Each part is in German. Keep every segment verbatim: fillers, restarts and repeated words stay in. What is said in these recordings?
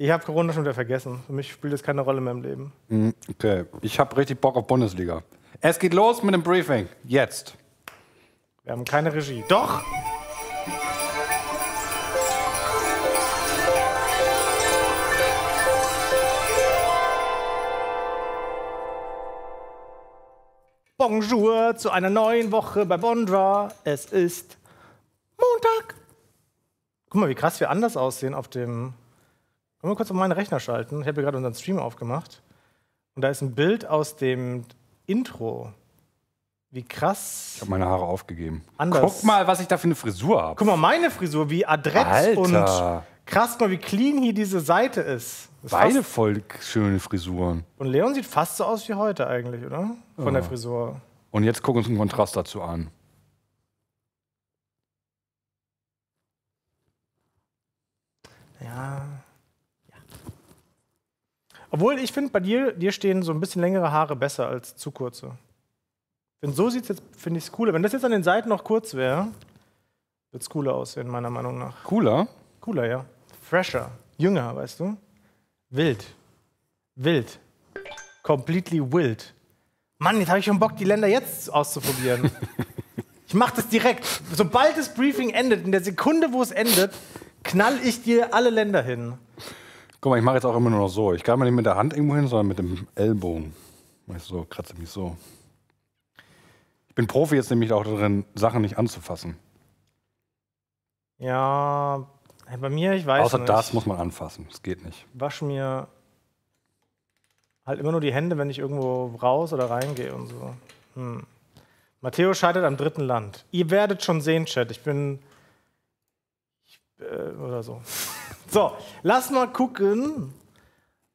Ich habe Corona schon wieder vergessen. Für mich spielt das keine Rolle mehr im Leben. Mhm, okay, ich habe richtig Bock auf Bundesliga. Es geht los mit dem Briefing. Jetzt. Wir haben keine Regie. Doch! Bonjour zu einer neuen Woche bei Bonjwa. Es ist Montag. Guck mal, wie krass wir anders aussehen auf dem... Können wir kurz auf meinen Rechner schalten? Ich habe gerade unseren Stream aufgemacht. Und da ist ein Bild aus dem Intro. Wie krass. Ich habe meine Haare aufgegeben. Anders. Guck mal, was ich da für eine Frisur habe. Guck mal, meine Frisur, wie adrett und krass, mal wie clean hier diese Seite ist. Das Beide fast... voll schöne Frisuren. Und Leon sieht fast so aus wie heute eigentlich, oder? Von ja. der Frisur. Und jetzt gucken wir uns einen Kontrast dazu an. Ja... Obwohl, ich finde, bei dir, dir stehen so ein bisschen längere Haare besser als zu kurze. Denn so sieht es jetzt, finde ich es cooler. Wenn das jetzt an den Seiten noch kurz wäre, wird es cooler aussehen, meiner Meinung nach. Cooler? Cooler, ja. Fresher. Jünger, weißt du? Wild. Wild. Completely wild. Mann, jetzt habe ich schon Bock, die Länder jetzt auszuprobieren. Ich mache das direkt. Sobald das Briefing endet, in der Sekunde, wo es endet, knall ich dir alle Länder hin. Guck mal, ich mache jetzt auch immer nur noch so. Ich kann mal nicht mit der Hand irgendwo hin, sondern mit dem Ellbogen. Weißt du, so, kratze mich so. Ich bin Profi jetzt nämlich auch darin, Sachen nicht anzufassen. Ja, bei mir, ich weiß Außer nicht. Außer das muss man anfassen, das geht nicht. Wasch mir halt immer nur die Hände, wenn ich irgendwo raus oder reingehe und so. Hm. Matteo scheitert am dritten Land. Ihr werdet schon sehen, Chat, ich bin... Ich, äh, oder so. So, lass mal gucken,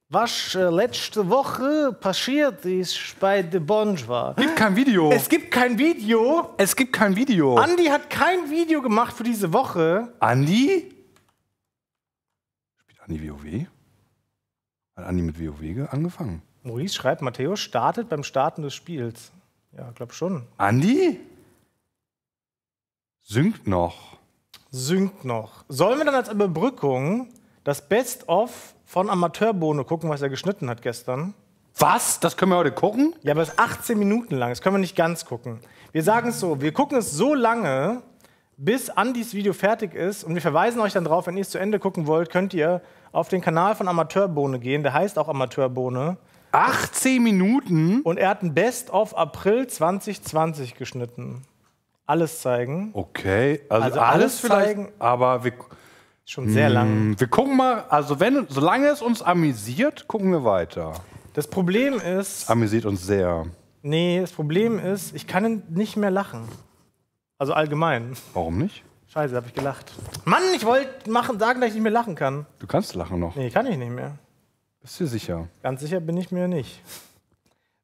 was äh, letzte Woche passiert ist bei der Bonjwa. Es gibt kein Video. Es gibt kein Video. Es gibt kein Video. Andi hat kein Video gemacht für diese Woche. Andi? Spielt Andi WoW? Hat Andi mit WoW angefangen? Maurice schreibt, Matteo startet beim Starten des Spiels. Ja, glaub schon. Andi? Synkt noch. Synkt noch. Sollen wir dann als Überbrückung das Best-of von Amateurbohne gucken, was er geschnitten hat gestern? Was? Das können wir heute gucken? Ja, aber es ist achtzehn Minuten lang. Das können wir nicht ganz gucken. Wir sagen es so, wir gucken es so lange, bis Andis Video fertig ist. Und wir verweisen euch dann drauf, wenn ihr es zu Ende gucken wollt, könnt ihr auf den Kanal von Amateurbohne gehen. Der heißt auch Amateurbohne. achtzehn Minuten? Und er hat ein Best-of April zwanzig zwanzig geschnitten. Alles zeigen. Okay, also, also alles, alles vielleicht, zeigen, aber wir... Schon sehr lang. Wir gucken mal, also wenn, solange es uns amüsiert, gucken wir weiter. Das Problem ist... Es amüsiert uns sehr. Nee, das Problem ist, ich kann nicht mehr lachen. Also allgemein. Warum nicht? Scheiße, habe ich gelacht. Mann, ich wollte machen, sagen, dass ich nicht mehr lachen kann. Du kannst lachen noch. Nee, kann ich nicht mehr. Bist du sicher? Ganz sicher bin ich mir nicht.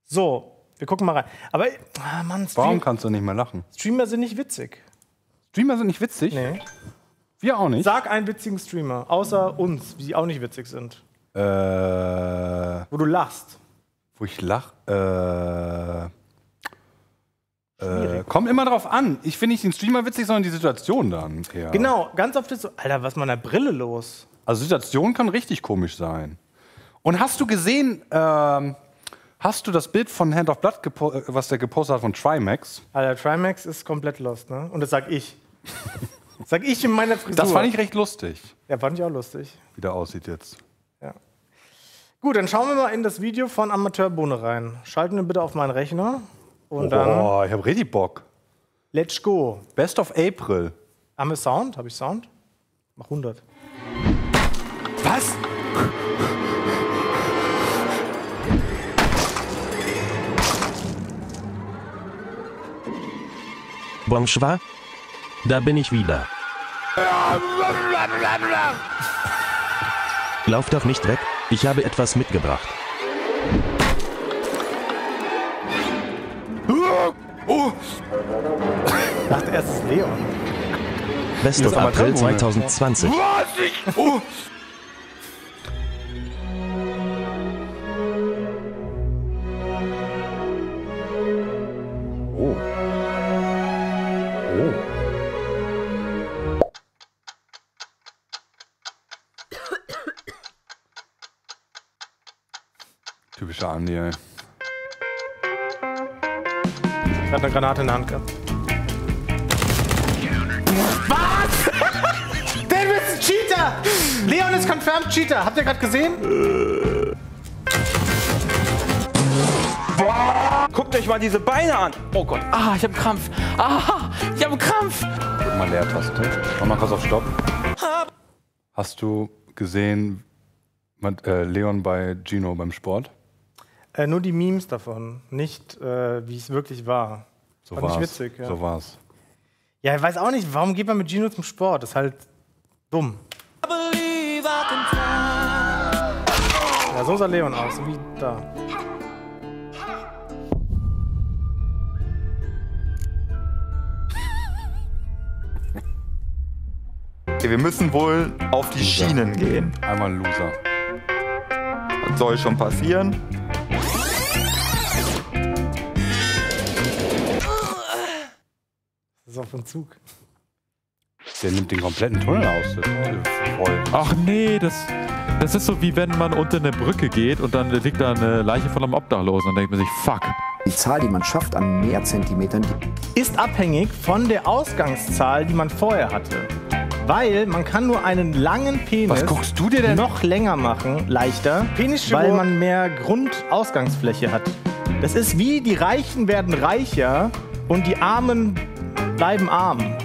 So. Wir gucken mal rein. Aber, ah Mann, Stream warum kannst du nicht mehr lachen? Streamer sind nicht witzig. Streamer sind nicht witzig? Nee. Wir auch nicht. Sag einen witzigen Streamer, außer uns, die auch nicht witzig sind. Äh. Wo du lachst. Wo ich lach. Äh. Äh, kommt immer drauf an. Ich finde nicht den Streamer witzig, sondern die Situation dann. Ja. Genau, ganz oft ist so, Alter, was ist mit einer Brille los? Also, Situation kann richtig komisch sein. Und hast du gesehen, ähm. Hast du das Bild von Hand of Blood, was der gepostet hat, von Trimax? Alter, Trimax ist komplett lost, ne? Und das sag ich. Das sag ich in meiner Frisur. Das fand ich recht lustig. Ja, fand ich auch lustig. Wie der aussieht jetzt. Ja. Gut, dann schauen wir mal in das Video von Amateurbohne rein. Schalten wir bitte auf meinen Rechner. Und oh, dann oh, ich hab richtig Bock. Let's go. Best of April. Haben wir Sound? Hab ich Sound? Mach hundert. Was? Bonjwa, da bin ich wieder. Lauf doch nicht weg, ich habe etwas mitgebracht. Oh. Ich dachte erst, es ist Leon. Best of April zwanzig zwanzig. Oh. Typischer Andi, ey. Ich hab eine Granate in der Hand gehabt. Was? David ist ein Cheater! Leon ist confirmed Cheater. Habt ihr gerade gesehen? Guckt euch mal diese Beine an. Oh Gott. Ah, ich hab einen Krampf. Ah, ich hab einen Krampf. Drück mal Leertaste. Mach mal kurz auf Stopp. Hast du gesehen mit, äh, Leon bei Gino beim Sport? Äh, nur die Memes davon, nicht äh, wie es wirklich war. So war nicht witzig. Ja. So war's. Ja, ich weiß auch nicht, warum geht man mit Gino zum Sport? Das ist halt dumm. Ja, so sah Leon aus, so wie da. Okay, wir müssen wohl auf die Loser. Schienen gehen. Einmal Loser. Das soll schon passieren. Das ist auf dem Zug. Der nimmt den kompletten Tunnel aus. Ach nee, das, das ist so wie wenn man unter eine Brücke geht und dann liegt da eine Leiche von einem Obdachlosen und dann denkt man sich, fuck. Die Zahl, die man schafft an Meerzentimetern, ist abhängig von der Ausgangszahl, die man vorher hatte. Weil man kann nur einen langen Penis Was guckst du dir denn? noch länger machen, leichter, Penis weil man mehr Grundausgangsfläche hat. Das ist wie die Reichen werden reicher und die Armen bleiben arm.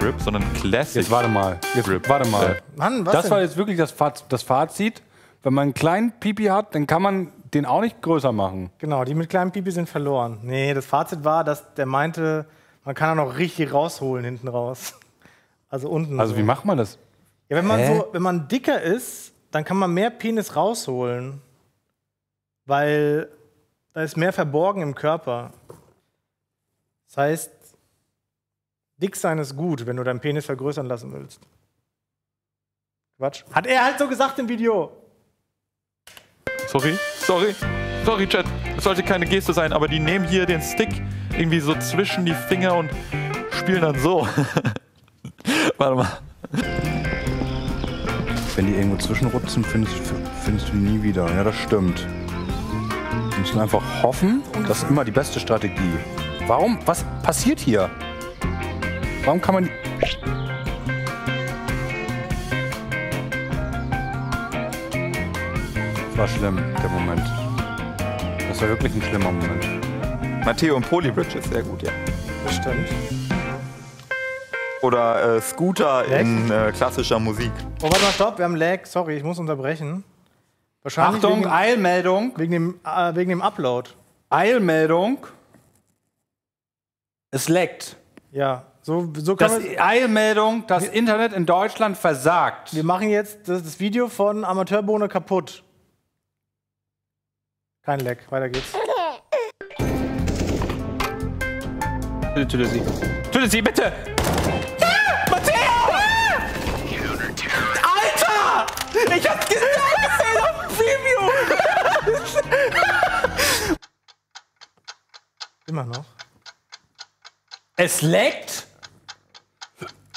Grip, sondern Classic. Jetzt warte mal. Jetzt, warte mal. Mann, was das denn? War jetzt wirklich das Fazit, das Fazit. Wenn man einen kleinen Pipi hat, dann kann man den auch nicht größer machen. Genau, die mit kleinen Pipi sind verloren. Nee, das Fazit war, dass der meinte, man kann da noch richtig rausholen hinten raus. Also unten. Also so. Wie macht man das? Ja, wenn man, so, wenn man dicker ist, dann kann man mehr Penis rausholen. Weil... Da ist mehr verborgen im Körper. Das heißt, dick sein ist gut, wenn du deinen Penis vergrößern lassen willst. Quatsch. Hat er halt so gesagt im Video. Sorry, sorry, sorry, Chat. Es sollte keine Geste sein, aber die nehmen hier den Stick irgendwie so zwischen die Finger und spielen dann so. Warte mal. Wenn die irgendwo zwischenrutschen, findest, findest du die nie wieder. Ja, das stimmt. Wir müssen einfach hoffen, das ist immer die beste Strategie. Warum? Was passiert hier? Warum kann man... Das war schlimm, der Moment. Das war wirklich ein schlimmer Moment. Matteo und Polybridge ist sehr gut, ja. Bestimmt. Oder äh, Scooter Lag? in äh, klassischer Musik. Oh, warte mal, stopp, wir haben Lag. Sorry, ich muss unterbrechen. Wahrscheinlich Achtung, wegen, Eilmeldung. Wegen dem, äh, wegen dem Upload. Eilmeldung. Es laggt. Ja, so, so kann man... Eilmeldung, das wir, Internet in Deutschland versagt. Wir machen jetzt das, das Video von Amateurbohne kaputt. Kein Lag, weiter geht's. Bitte töte sie. Töte sie, bitte! Ah, Matteo! Ah! Alter! Ich hab's gesehen! Immer noch. Es laggt?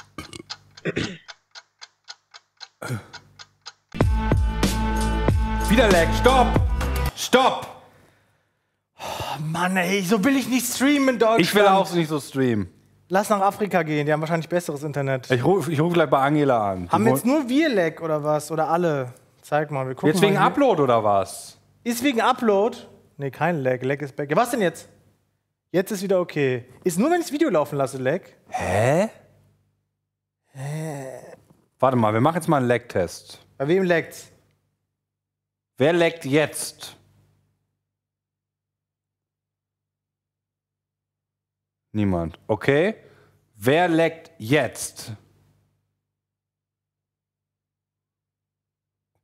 Wieder lag. Stopp! Stopp! Oh Mann, ey, so will ich nicht streamen in Deutschland. Ich will auch nicht so streamen. Lass nach Afrika gehen, die haben wahrscheinlich besseres Internet. Ich rufe ich ruf gleich bei Angela an. Haben jetzt nur wir lag oder was? Oder alle? Zeig mal, wir gucken Jetzt wegen mal Upload oder was? Ist wegen Upload? Ne, kein Lag. Lag ist back. Ja, was denn jetzt? Jetzt ist wieder okay. Ist nur, wenn ich das Video laufen lasse, Lag. Hä? Hä? Warte mal, wir machen jetzt mal einen Lag-Test. Bei wem lagt's? Wer laggt jetzt? Niemand. Okay. Wer laggt jetzt?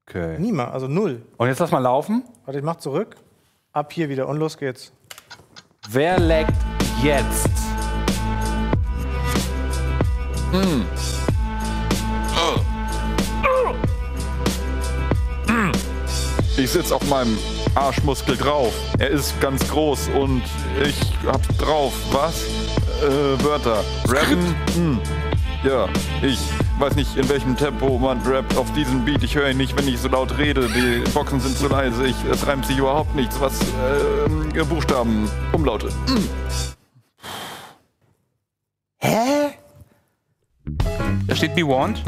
Okay. Niemand, also null. Und jetzt lass mal laufen. Warte, ich mach zurück. Ab hier wieder und los geht's. Wer laggt jetzt? Mm. Ich sitz auf meinem Arschmuskel drauf. Er ist ganz groß und ich hab's drauf. Was? Äh, Wörter. Rappen? Mm. Ja, ich. weiß nicht, in welchem Tempo man rappt auf diesem Beat. Ich höre ihn nicht, wenn ich so laut rede. Die Boxen sind zu leise. Ich, es reimt sich überhaupt nichts, was äh, Buchstaben, Umlaute. Hä? Da steht Be Warned.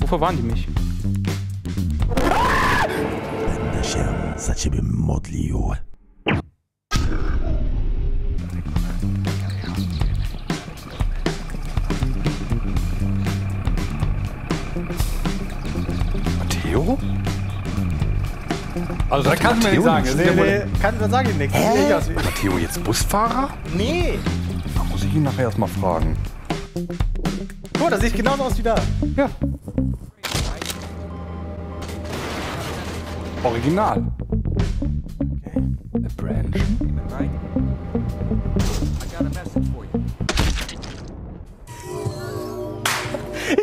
Wovor warnen die mich? Matteo? Also da kann man nicht sagen. Nee, nee, kann man sagen nichts. Matteo jetzt Busfahrer? Nee. Da muss ich ihn nachher erstmal fragen. Guck, das sieht genauso aus wie da. Ja. Original. Okay. The branch.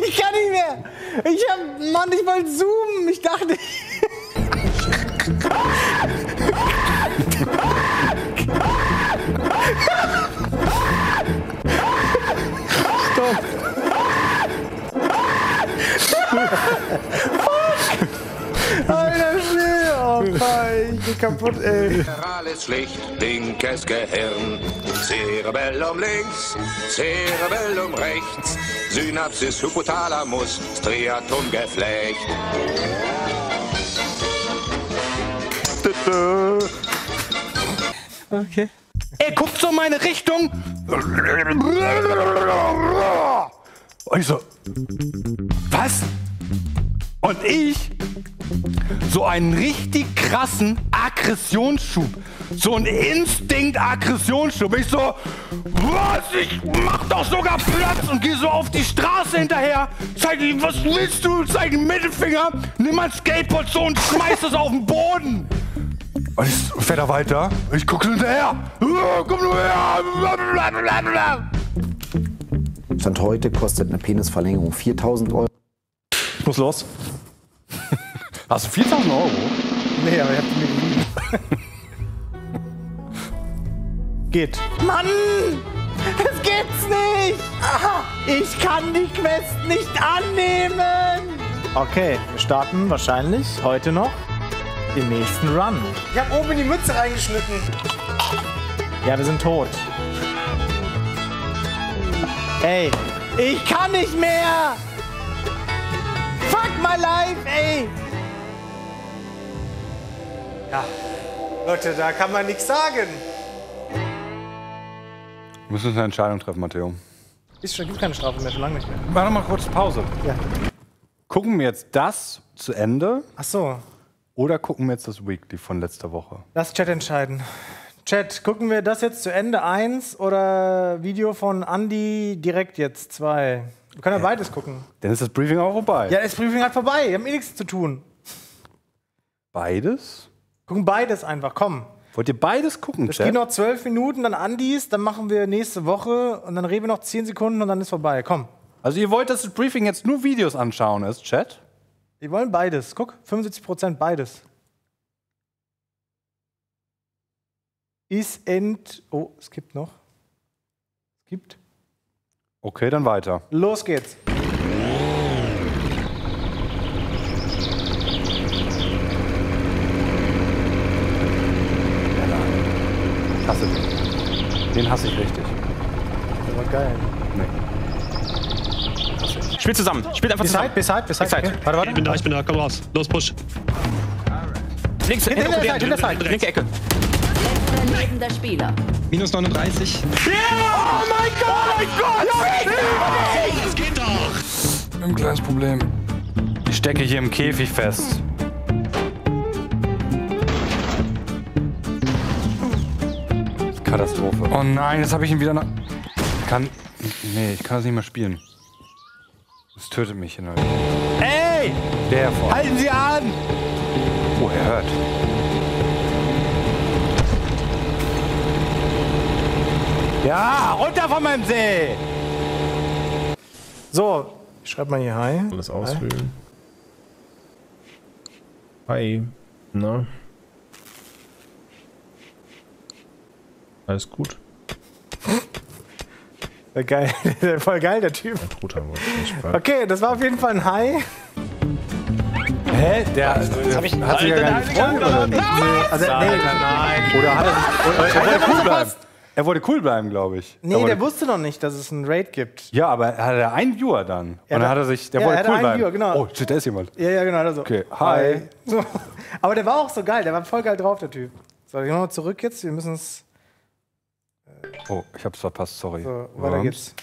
Ich kann nicht mehr. Ich hab, Mann, ich wollte zoomen. Ich dachte. Alter Schwede, oh nein, ich bin kaputt, ey. Laterales Licht, linkes Gehirn, Cerebellum links, Cerebellum rechts, Synapsis, Hypothalamus, Striatumgeflecht. Okay. Ey, guck so meine Richtung! Und ich so, was? Und ich so einen richtig krassen Aggressionsschub. So einen Instinkt-Aggressionsschub. Ich so, was? Ich mach doch sogar Platz und geh so auf die Straße hinterher. Zeig ihm, was willst du? Zeig den Mittelfinger. Nimm mein Skateboard so und schmeiß es auf den Boden. Und ich fährt da weiter. Ich guck hinterher. Komm nur her. Stand heute kostet eine Penisverlängerung viertausend Euro. Ich muss los. Hast du viertausend Euro? Nee, aber ich hab die nicht. Geht. Mann! Das geht's nicht! Aha, ich kann die Quest nicht annehmen! Okay, wir starten wahrscheinlich heute noch den nächsten Run. Ich hab oben in die Mütze reingeschnitten. Ja, wir sind tot. Ey, ich kann nicht mehr! Fuck my life, ey! Ja, Leute, da kann man nichts sagen. Wir müssen eine Entscheidung treffen, Matteo. Ist schon, gibt keine Strafe mehr, schon lange nicht mehr. Mach noch mal kurz Pause. Ja. Gucken wir jetzt das zu Ende? Ach so. Oder gucken wir jetzt das Weekly von letzter Woche? Lass Chat entscheiden. Chat, gucken wir das jetzt zu Ende eins oder Video von Andy direkt jetzt zwei? Wir können ja beides gucken. Dann ist das Briefing auch vorbei. Ja, das Briefing halt vorbei. Wir haben eh nichts zu tun. Beides? Gucken beides einfach, komm. Wollt ihr beides gucken, Chat? Es geht noch zwölf Minuten, dann Andis, dann machen wir nächste Woche und dann reden wir noch zehn Sekunden und dann ist vorbei, komm. Also ihr wollt, dass das Briefing jetzt nur Videos anschauen ist, Chat? Wir wollen beides, guck, fünfundsiebzig Prozent beides. Is end. Oh, es gibt noch. Es gibt. Okay, dann weiter. Los geht's. Ich hasse den. Den hasse ich richtig. Der war geil. Nee. Spielt zusammen. Spielt einfach zusammen. Beside, beside, beside. Okay. Warte, warte. Ich bin da, ich bin da. Komm raus. Los, push. Links, hinter der Seite, hinter der Seite. Linke Ecke. Der Spieler. minus neununddreißig. Yeah! Oh mein Gott! Oh mein Gott! Ja, das geht doch! Ein kleines Problem. Ich stecke hier im Käfig fest. Katastrophe. Oh nein, jetzt habe ich ihn wieder nach. Ich kann. Nee, ich kann das nicht mehr spielen. Das tötet mich in der. Ey! Der vor. Halten Sie an! Oh, er hört. Ja, runter von meinem See! So, ich schreib mal hier Hi. Alles ausfüllen. Hi. Hi. Na? Alles gut? Geil, voll geil, der Typ. Okay, das war auf jeden Fall ein Hai. Hä? Der hat sich ja gar nicht gefreut, oder nicht? Also, nein, nein. Oder hat er sich... Er wollte cool bleiben, glaube ich. Nee, der, der wusste noch nicht, dass es einen Raid gibt. Ja, aber er hatte einen Viewer dann. Ja, und dann hat er sich, der ja, wollte cool bleiben. Viewer, genau. Oh, shit, da ist jemand. Ja, ja, genau. Also. Okay, hi. So. Aber der war auch so geil, der war voll geil drauf, der Typ. So, wir gehen nochmal zurück jetzt, wir müssen es... Oh, ich hab's verpasst, sorry. So, weiter geht's.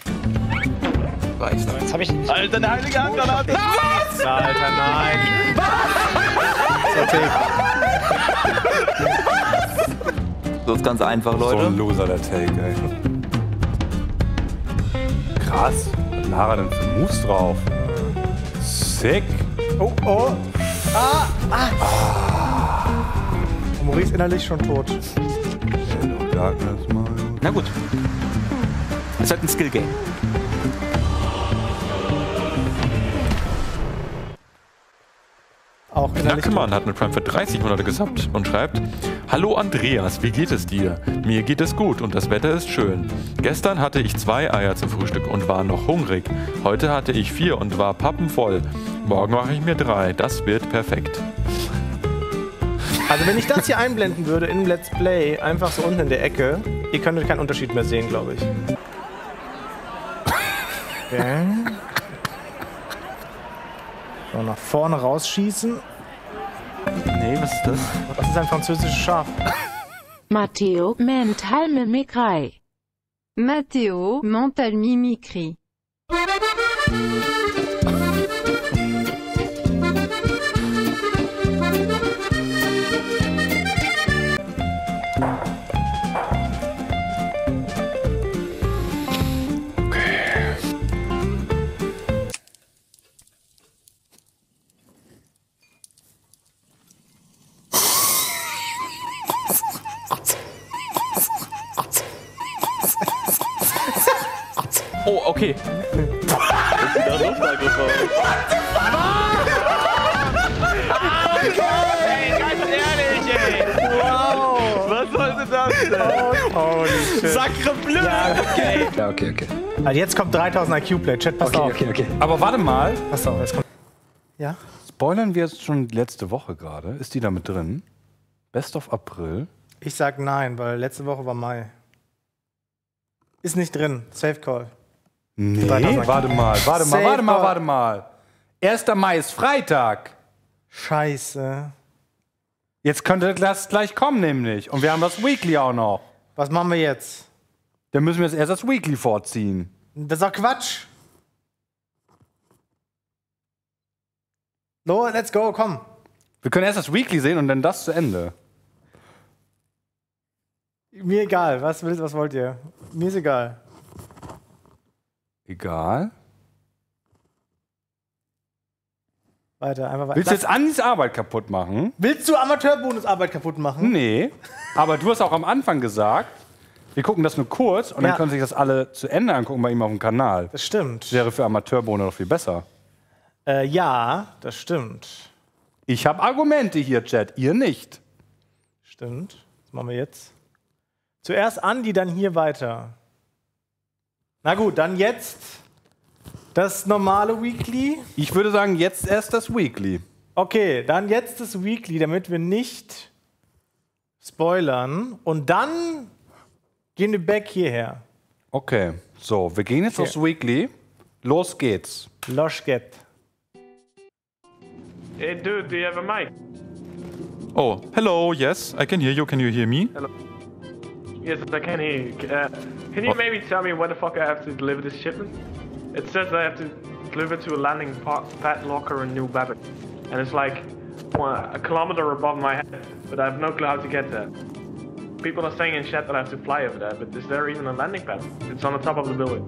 Jetzt hab ich... Alter, eine heilige Handgranate! Was? Alter, nein! Was? Was? So ist ganz einfach, Leute. So ein loser, der Take, ey. Krass. Was hat Lara denn für Moves drauf? Sick. Oh, oh. Ah, ah. ah. Und Maurice innerlich schon tot. Ja, mal. Na gut. Ist halt ein Skill-Game. Auch Knackemann hat mit Prime für dreißig Monate gesubbt und schreibt: Hallo Andreas, wie geht es dir? Mir geht es gut und das Wetter ist schön. Gestern hatte ich zwei Eier zum Frühstück und war noch hungrig. Heute hatte ich vier und war pappenvoll. Morgen mache ich mir drei. Das wird perfekt. Also wenn ich das hier einblenden würde in Let's Play, einfach so unten in der Ecke, ihr könntet keinen Unterschied mehr sehen, glaube ich. Okay. So, nach vorne rausschießen. Nee, was ist das? Das ist ein französisches Schaf. Matteo, mental mimicry. Matteo, mental mimicry. Oh, okay. Das ist wieder ein Luftangriff. Ey, ganz ehrlich, ey. Wow. Was sollte das denn? Oh, shit. Sacre bleu. Ja, okay. Ja, okay, okay. Also jetzt kommt dreitausend I Q-Play. Chat, pass okay, auf. Okay, okay. Aber warte mal. Pass auf, es kommt. Ja? Spoilern wir jetzt schon letzte Woche gerade. Ist die da mit drin? Best of April? Ich sag nein, weil letzte Woche war Mai. Ist nicht drin. Safe Call. Nee, warte mal, warte mal, warte mal, warte mal. erster Mai ist Freitag. Scheiße. Jetzt könnte das gleich kommen nämlich. Und wir haben das Weekly auch noch. Was machen wir jetzt? Dann müssen wir jetzt erst das Weekly vorziehen. Das ist doch Quatsch. So, let's go, komm. Wir können erst das Weekly sehen und dann das zu Ende. Mir egal, was willst, was wollt ihr? Mir ist egal. Egal. Weiter, einfach weiter. Willst du jetzt Andis Arbeit kaputt machen? Willst du Amateurbohnes Arbeit kaputt machen? Nee. Aber du hast auch am Anfang gesagt, wir gucken das nur kurz und ja, dann können sich das alle zu Ende angucken bei ihm auf dem Kanal. Das stimmt. Das wäre für Amateurbohne noch viel besser. Äh, ja, das stimmt. Ich habe Argumente hier, Chat. Ihr nicht. Stimmt. Was machen wir jetzt? Zuerst Andi, dann hier weiter. Na gut, dann jetzt das normale Weekly. Ich würde sagen, jetzt erst das Weekly. Okay, dann jetzt das Weekly, damit wir nicht spoilern. Und dann gehen wir back hierher. Okay, so, wir gehen jetzt aufs Weekly. Los geht's. Los geht's. Hey, dude, do you have a mic? Oh, hello, yes, I can hear you. Can you hear me? Hello. Yes, I can hear you. Uh, can you maybe tell me when the fuck I have to deliver this shipment? It says I have to deliver to a landing park, Pat Locker in New Babbitt. And it's like well, a kilometer above my head, but I have no clue how to get there. People are saying in chat that I have to fly over there, but is there even a landing pad? It's on the top of the building.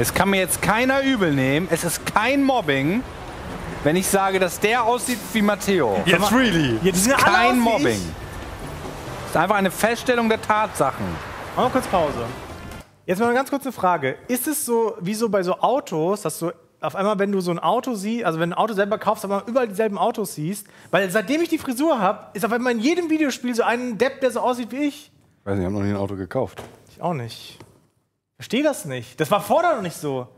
Es kann mir jetzt keiner übel nehmen, es ist kein Mobbing. Wenn ich sage, dass der aussieht wie Matteo. Jetzt really. Jetzt ist kein Mobbing. Das ist einfach eine Feststellung der Tatsachen. Machen wir kurz Pause. Jetzt mal eine ganz kurze Frage. Ist es so, wie so bei so Autos, dass so auf einmal, wenn du so ein Auto siehst, also wenn du ein Auto selber kaufst, auf einmal überall dieselben Autos siehst. Weil seitdem ich die Frisur habe, ist auf einmal in jedem Videospiel so ein Depp, der so aussieht wie ich. Ich weiß nicht, ich habe noch nie ein Auto gekauft. Ich auch nicht. Verstehe das nicht. Das war vorher noch nicht so.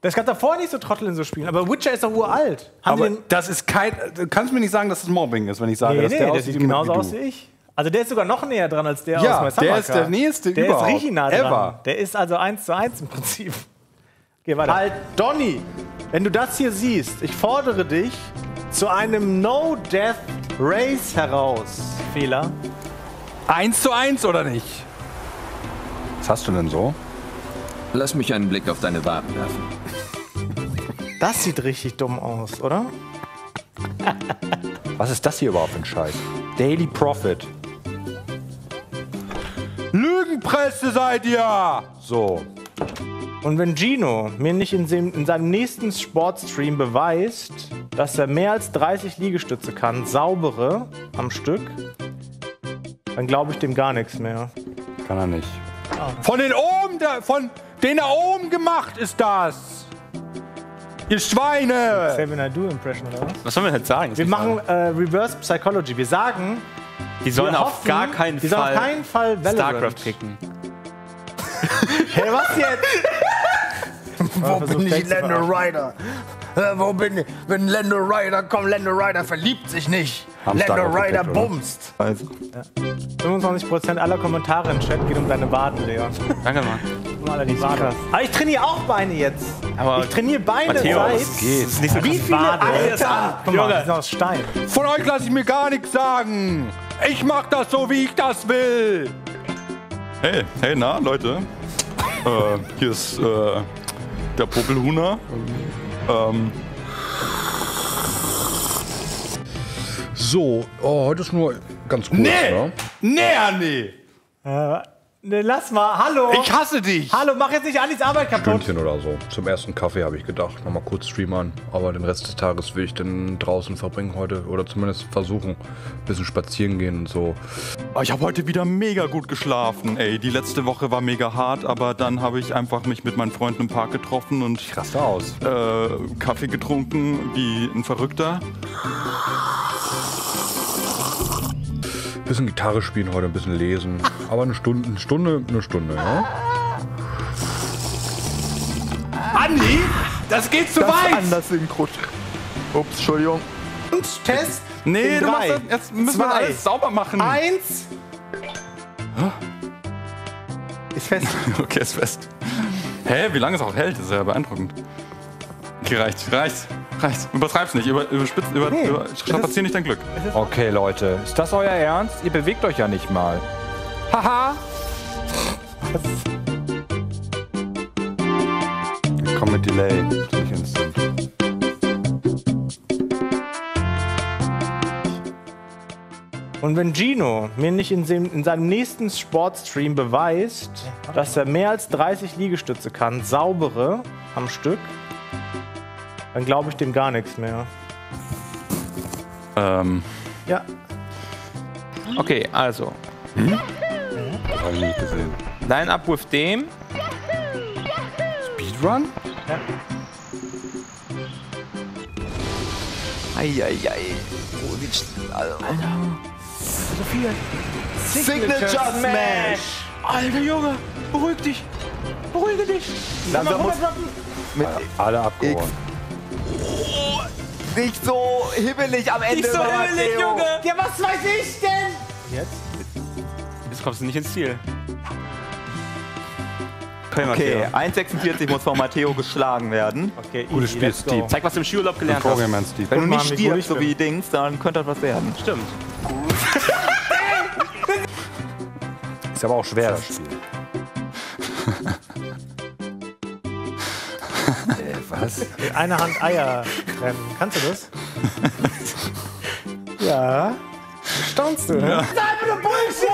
Das gab davor nicht so Trottel in so Spielen. Aber Witcher ist doch uralt. Haben aber das ist kein... Du kannst mir nicht sagen, dass es Mobbing ist, wenn ich sage, nee, dass nee, der, der aussieht genauso aus wie ich. Also der ist sogar noch näher dran als der ja, aus der ist der nächste der überhaupt. Der ist richtig nah dran. Ever. Der ist also eins zu eins im Prinzip. Geh weiter. Halt, Donny, wenn du das hier siehst, ich fordere dich zu einem No-Death-Race heraus. Fehler. Eins zu eins, oder nicht? Was hast du denn so? Lass mich einen Blick auf deine Waden werfen. Das sieht richtig dumm aus, oder? Was ist das hier überhaupt für ein Scheiß? Daily Profit. Lügenpresse seid ihr! So. Und wenn Gino mir nicht in, seinem, in seinem nächsten Sportstream beweist, dass er mehr als dreißig Liegestütze kann, saubere, am Stück, dann glaube ich dem gar nichts mehr. Kann er nicht. Oh. Von den oben, da, von denen da oben gemacht ist das! Ihr Schweine! Seven I do Impression oder was? Was sollen wir jetzt sagen? Wir machen äh, Reverse Psychology. Wir sagen, die sollen hoffen, auf gar keinen die Fall, auf keinen Fall Starcraft kicken. Hey, was jetzt? Wo bin ich, Lando Rider? Wo bin ich? Wenn Lando Rider kommt, Lando Rider verliebt sich nicht. Lando Rider bumst. Also. Ja. fünfundzwanzig Prozent aller Kommentare im Chat geht um deine Waden, Leon. Danke, Mann. Mal die Waden. Aber ich trainiere auch Beine jetzt. Aber ich trainiere Beine seit... Das nicht so wie viele Wade, Alter? Guck mal, das ist aus Stein. Von euch lasse ich mir gar nichts sagen. Ich mach das so, wie ich das will. Hey, hey, na, Leute. äh, hier ist äh, der Popelhuhner. Ähm. So, oh, heute ist nur ganz kurz, nee, ne? Nee, nee. Äh, nee, lass mal, hallo. Ich hasse dich. Hallo, mach jetzt nicht Anis Arbeit kaputt. Stündchen oder so. Zum ersten Kaffee habe ich gedacht, nochmal kurz Stream an. Aber den Rest des Tages will ich dann draußen verbringen heute. Oder zumindest versuchen, ein bisschen spazieren gehen und so. Ich habe heute wieder mega gut geschlafen, ey. Die letzte Woche war mega hart, aber dann habe ich einfach mich mit meinen Freunden im Park getroffen und... Ich raste aus. Äh, Kaffee getrunken wie ein Verrückter. Bisschen Gitarre spielen heute, ein bisschen lesen. Aber eine Stunde, eine Stunde, eine Stunde, ja? Andi, das geht zu das weit! Anders Synchro. Ups, Entschuldigung. Und Test? Nee, du drei, machst das, jetzt müssen zwei, wir alles sauber machen. Eins. Ist fest. Okay, ist fest. Hä, wie lange es auch hält, ist ja beeindruckend. Okay, reicht, reicht. Reicht. Übertreib's nicht, über, überspitz, über, nee, über, strapazier nicht dein Glück. Okay, Leute, ist das euer Ernst? Ihr bewegt euch ja nicht mal. Haha! Komm mit Delay, nicht instant. Und wenn Gino mir nicht in, seinem, in seinem nächsten Sportstream beweist, dass er mehr als dreißig Liegestütze kann, saubere, am Stück, dann glaube ich dem gar nichts mehr. Ähm. Ja. Okay, also. Hm? Das habe ich nicht gesehen. Line up with dem. Speedrun? Ja. Eieiei. Oh, wie schnell, Alter. So viel. Signature Smash! Alter Junge, beruhig dich. Beruhige dich. Lass mal runterklappen. Mit alle abgehoben. Oh, nicht so hibbelig am Ende. Nicht so hibbelig, Matteo. Junge! Ja, was weiß ich denn? Jetzt? Jetzt kommst du nicht ins Ziel. Okay, okay. eins Komma sechsundvierzig muss von Matteo geschlagen werden. Okay, gutes Spiel, Steve. Zeig, was du im Skiurlaub gelernt hast. Wenn du nicht stirbst, so wie Dings, dann könnte das was werden. Stimmt. Ist aber auch schwer, das Spiel. Was? Mit einer Hand Eier trennen. Kannst du das? Ja. Staunst du, ne? Das ist einfach nur Bullshit!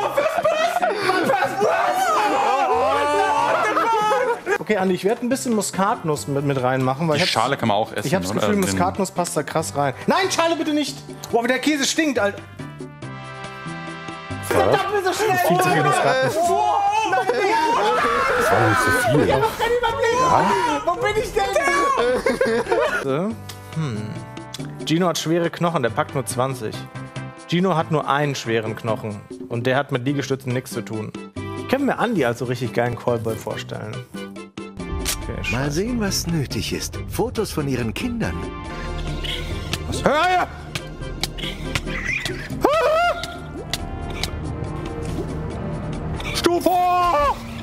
Okay, Andi, ich werde ein bisschen Muskatnuss mit, mit reinmachen. Weil die Schale kann man auch essen. Ich habe das Gefühl, Muskatnuss passt da krass rein. Nein, Schale bitte nicht! Boah, wie der Käse stinkt, Alter. Verdammt, mir so schnell! Viel zu viel Muskatnuss. Das war nicht so viel. Ich hab noch keinen Überblick! Ja? Wo bin ich denn? Da? Hm. Gino hat schwere Knochen, der packt nur zwanzig. Gino hat nur einen schweren Knochen und der hat mit Liegestützen nichts zu tun. Ich kann mir Andi als so richtig geilen Callboy vorstellen. Okay, mal sehen, was nötig ist. Fotos von ihren Kindern. Was? Hör her! Stufe!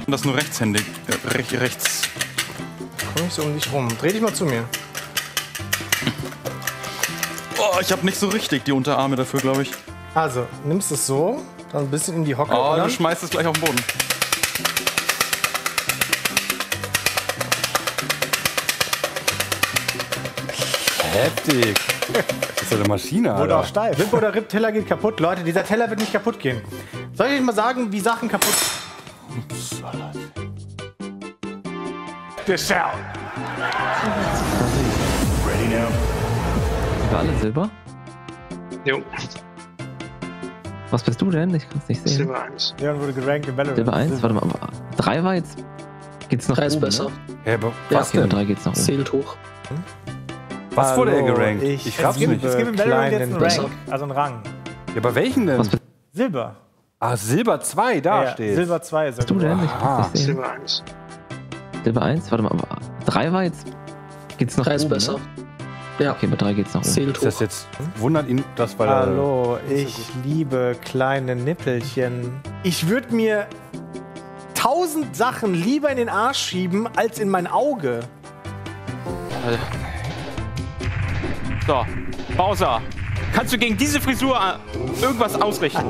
Das ist nur rechtshändig. Äh, recht, rechts. Komm ich so um dich rum. Dreh dich mal zu mir. Oh, ich habe nicht so richtig die Unterarme dafür, glaube ich. Also, nimmst es so, dann ein bisschen in die Hocke. Oh, du schmeißt es gleich auf den Boden. Heftig. Das ist so eine Maschine, Alter. Oder auch steif. Rip oder Rip, Teller geht kaputt. Leute, dieser Teller wird nicht kaputt gehen. Soll ich euch mal sagen, wie Sachen kaputt... Salat. The Shell. Ready now. Sind wir alle Silber? Jo. Was bist du denn? Ich kann es nicht sehen. Silber eins. Leon wurde gerankt in Valorant. Silber eins? Warte mal, aber drei war jetzt... Geht's noch drei ist oben, besser. Ne? Ja, was denn? drei geht's noch zählt oben. Hoch. Hm? Was Hallo, wurde er gerankt? Ich, ich raff's nicht. Es gibt im Valorant jetzt einen Rank, also einen Rang. Ja, bei welchen denn? Silber. Ah, Silber zwei, da ja, steht. Silber zwei ist du denn? Ich ah. nicht Silber eins. Silber eins, warte mal, aber drei war jetzt... Geht's noch drei ist oben, besser. Ne? Ja. Okay, bei drei geht's noch oben. Ist das jetzt... Wundert ihn das, weil Hallo, er, ich liebe kleine Nippelchen. Ich würde mir tausend Sachen lieber in den Arsch schieben, als in mein Auge. Alter. So, Bowser, kannst du gegen diese Frisur irgendwas ausrichten?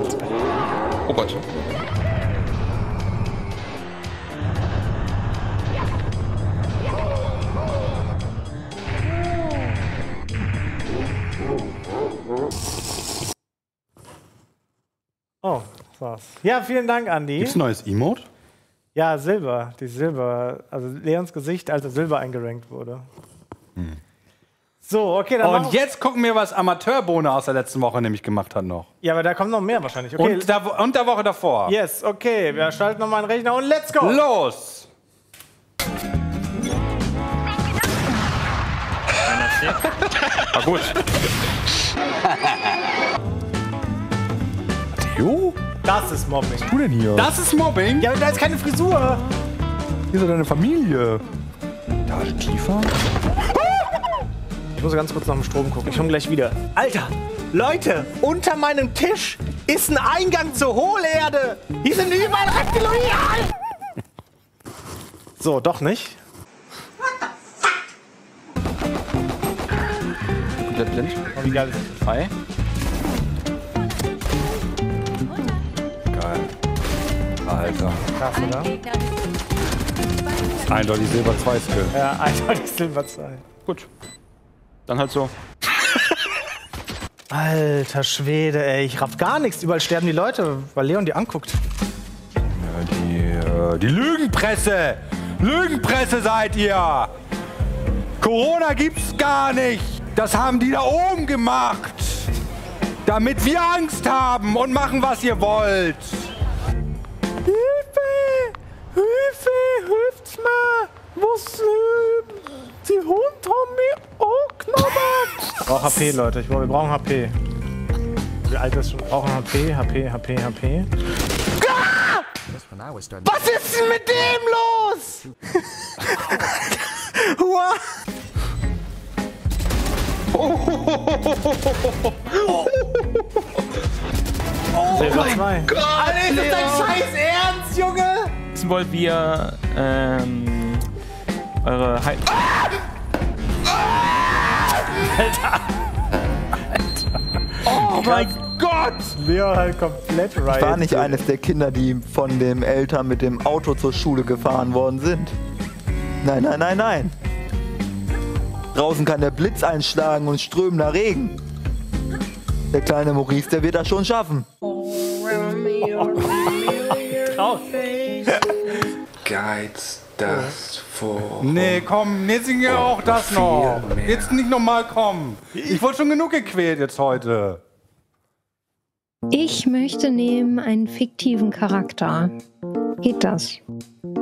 Oh Gott. Oh, das war's. Ja, vielen Dank, Andi. Gibt's ein neues Emote? Ja, Silber. Die Silber. Also Leons Gesicht, als er Silber eingerankt wurde. Hm. So, okay, dann und jetzt gucken wir, was Amateurbohne aus der letzten Woche nämlich gemacht hat noch. Ja, aber da kommt noch mehr wahrscheinlich. Okay. Und, da, und der Woche davor. Yes, okay. Wir schalten nochmal einen Rechner und let's go. Los! Na gut. Matteo? Das ist Mobbing. Was tust du denn hier? Das ist Mobbing? Ja, aber da ist keine Frisur. Hier ist deine Familie. Da ist Kiefer. Ich muss ganz kurz nach dem Strom gucken. Ich komme gleich wieder. Alter, Leute, unter meinem Tisch ist ein Eingang zur Hohlerde. Hier sind überall Reptilien. So, doch nicht. Komplett blind. Wie geil ist das? Frei. Geil. Alter. Krass, oder? Eindeutig Silber zwei Skill. Ja, eindeutig Silber zwei. Gut. Dann halt so. Alter Schwede, ey, ich raff gar nichts. Überall sterben die Leute, weil Leon die anguckt. Ja, die, äh, die Lügenpresse! Lügenpresse seid ihr! Corona gibt's gar nicht! Das haben die da oben gemacht! Damit wir Angst haben und machen, was ihr wollt! Hilfe! Hilfe! Hilft's mal! Was die Hund haben mir angeknabbert. Ich brauche H P, Leute. Ich, wir brauchen H P. Wie alt ist schon? Wir brauchen H P, H P, H P, H P. Ah! Was ist denn mit dem los? Oh. Oh mein Gott! Alter, ist das dein scheiß Ernst, Junge? Wissen wollt, wir ähm... eure Heil... Ah! Ah! Alter! Alter! Oh mein Gott! Leon halt komplett right. Ich war nicht eines der Kinder, die von den Eltern mit dem Auto zur Schule gefahren worden sind. Nein, nein, nein, nein! Draußen kann der Blitz einschlagen und strömender Regen. Der kleine Maurice, der wird das schon schaffen. Traurig. Geiz. Das vor. Nee, komm, jetzt singen wir auch das noch. Mehr. Jetzt nicht nochmal kommen. Ich wurde schon genug gequält jetzt heute. Ich möchte nehmen einen fiktiven Charakter. Geht das?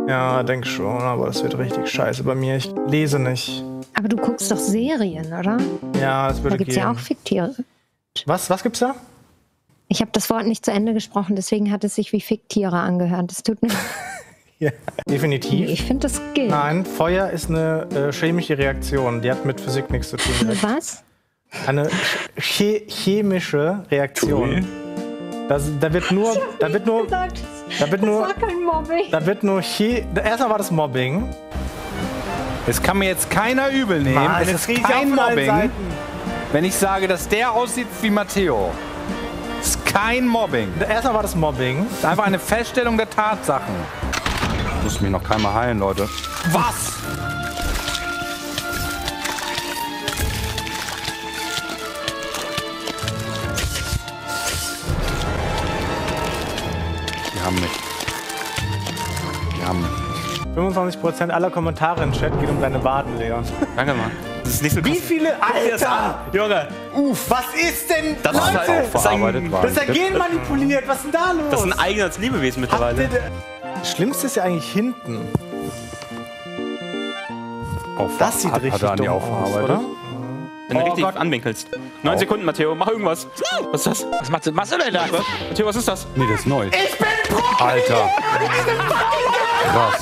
Ja, denk schon, aber das wird richtig scheiße bei mir. Ich lese nicht. Aber du guckst doch Serien, oder? Ja, das würde gehen. Da gibt's ja auch fiktive. Was? Was gibt's da? Ich habe das Wort nicht zu Ende gesprochen, deswegen hat es sich wie Ficktiere angehört. Das tut mir... ja, definitiv. Ich finde, das gilt. Nein, Feuer ist eine äh, chemische Reaktion. Die hat mit Physik nichts zu tun. Was? Eine ch chemische Reaktion. Das, da wird nur... Da wird nur... Gesagt, da wird nur... Das war kein Mobbing. Da wird nur... Erstmal war das Mobbing. Das kann mir jetzt keiner übel nehmen. Mann, es ist kein Mobbing, wenn ich sage, dass der aussieht wie Matteo. Das ist kein Mobbing. Erstmal war das Mobbing. Das ist einfach eine Feststellung der Tatsachen. Ich muss mich noch keinmal heilen, Leute. Was? Die haben mich. Die haben mich. fünfundzwanzig Prozent aller Kommentare im Chat gehen um deine Waden, Leon. Danke, Mann. Das ist nicht so. Wie viele Alter, Junge, uff, was ist denn, das Leute? Ist halt das, ist ein, das ist ja genmanipuliert, was ist denn da los? Das ist ein eigenes Lebewesen mittlerweile. Das Schlimmste ist ja eigentlich hinten. Auf, das sieht hat, richtig hat dumm aus, oder? Wenn du oh richtig Gott. anwinkelst. Neun oh. Sekunden, Matteo, mach irgendwas. Was ist das? Was machst du, machst du denn da? Was? Matteo, was ist das? Nee, das ist neu. Ich bin Pro! Alter. Krass.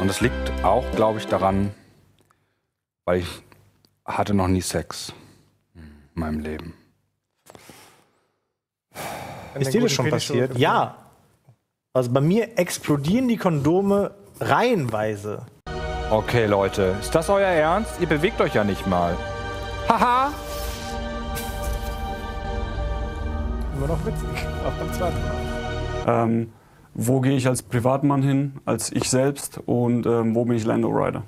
Und das liegt auch, glaube ich, daran, weil ich hatte noch nie Sex in meinem Leben. Ist dir das schon passiert? Ja. Also bei mir explodieren die Kondome reihenweise. Okay, Leute. Ist das euer Ernst? Ihr bewegt euch ja nicht mal. Haha. Immer noch witzig. Auch beim zweiten Mal. Ähm. Wo gehe ich als Privatmann hin, als ich selbst und ähm, wo bin ich Lando Rider?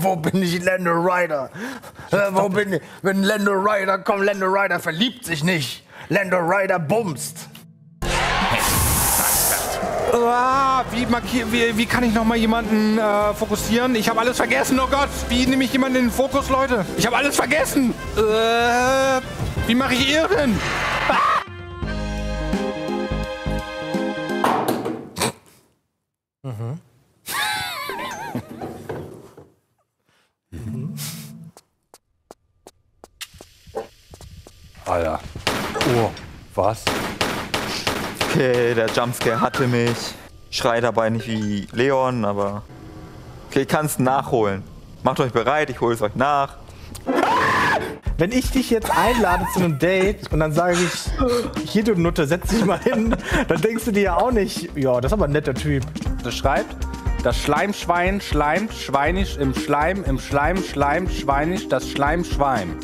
Wo bin ich Lando Rider? Äh, wo bin ich? Wenn Lando Rider kommt, Lando Rider verliebt sich nicht. Lando Rider bumst. Ah, wie, wie, wie kann ich noch mal jemanden äh, fokussieren? Ich habe alles vergessen, oh Gott. Wie nehme ich jemanden in den Fokus, Leute? Ich habe alles vergessen. Äh, wie mache ich Irren? Ah! Mhm. mhm. Alter. Oh, was? Okay, der Jumpscare hatte mich. Ich schrei dabei nicht wie Leon, aber... Okay, ich kann es nachholen. Macht euch bereit, ich hole es euch nach. Wenn ich dich jetzt einlade zu einem Date und dann sage ich, hier du Nutte, setz dich mal hin, dann denkst du dir ja auch nicht, ja, das ist aber ein netter Typ. Das schreibt, das Schleimschwein schleimt, schweinisch im Schleim, im Schleim schleimt, schweinisch, das Schleim schweim.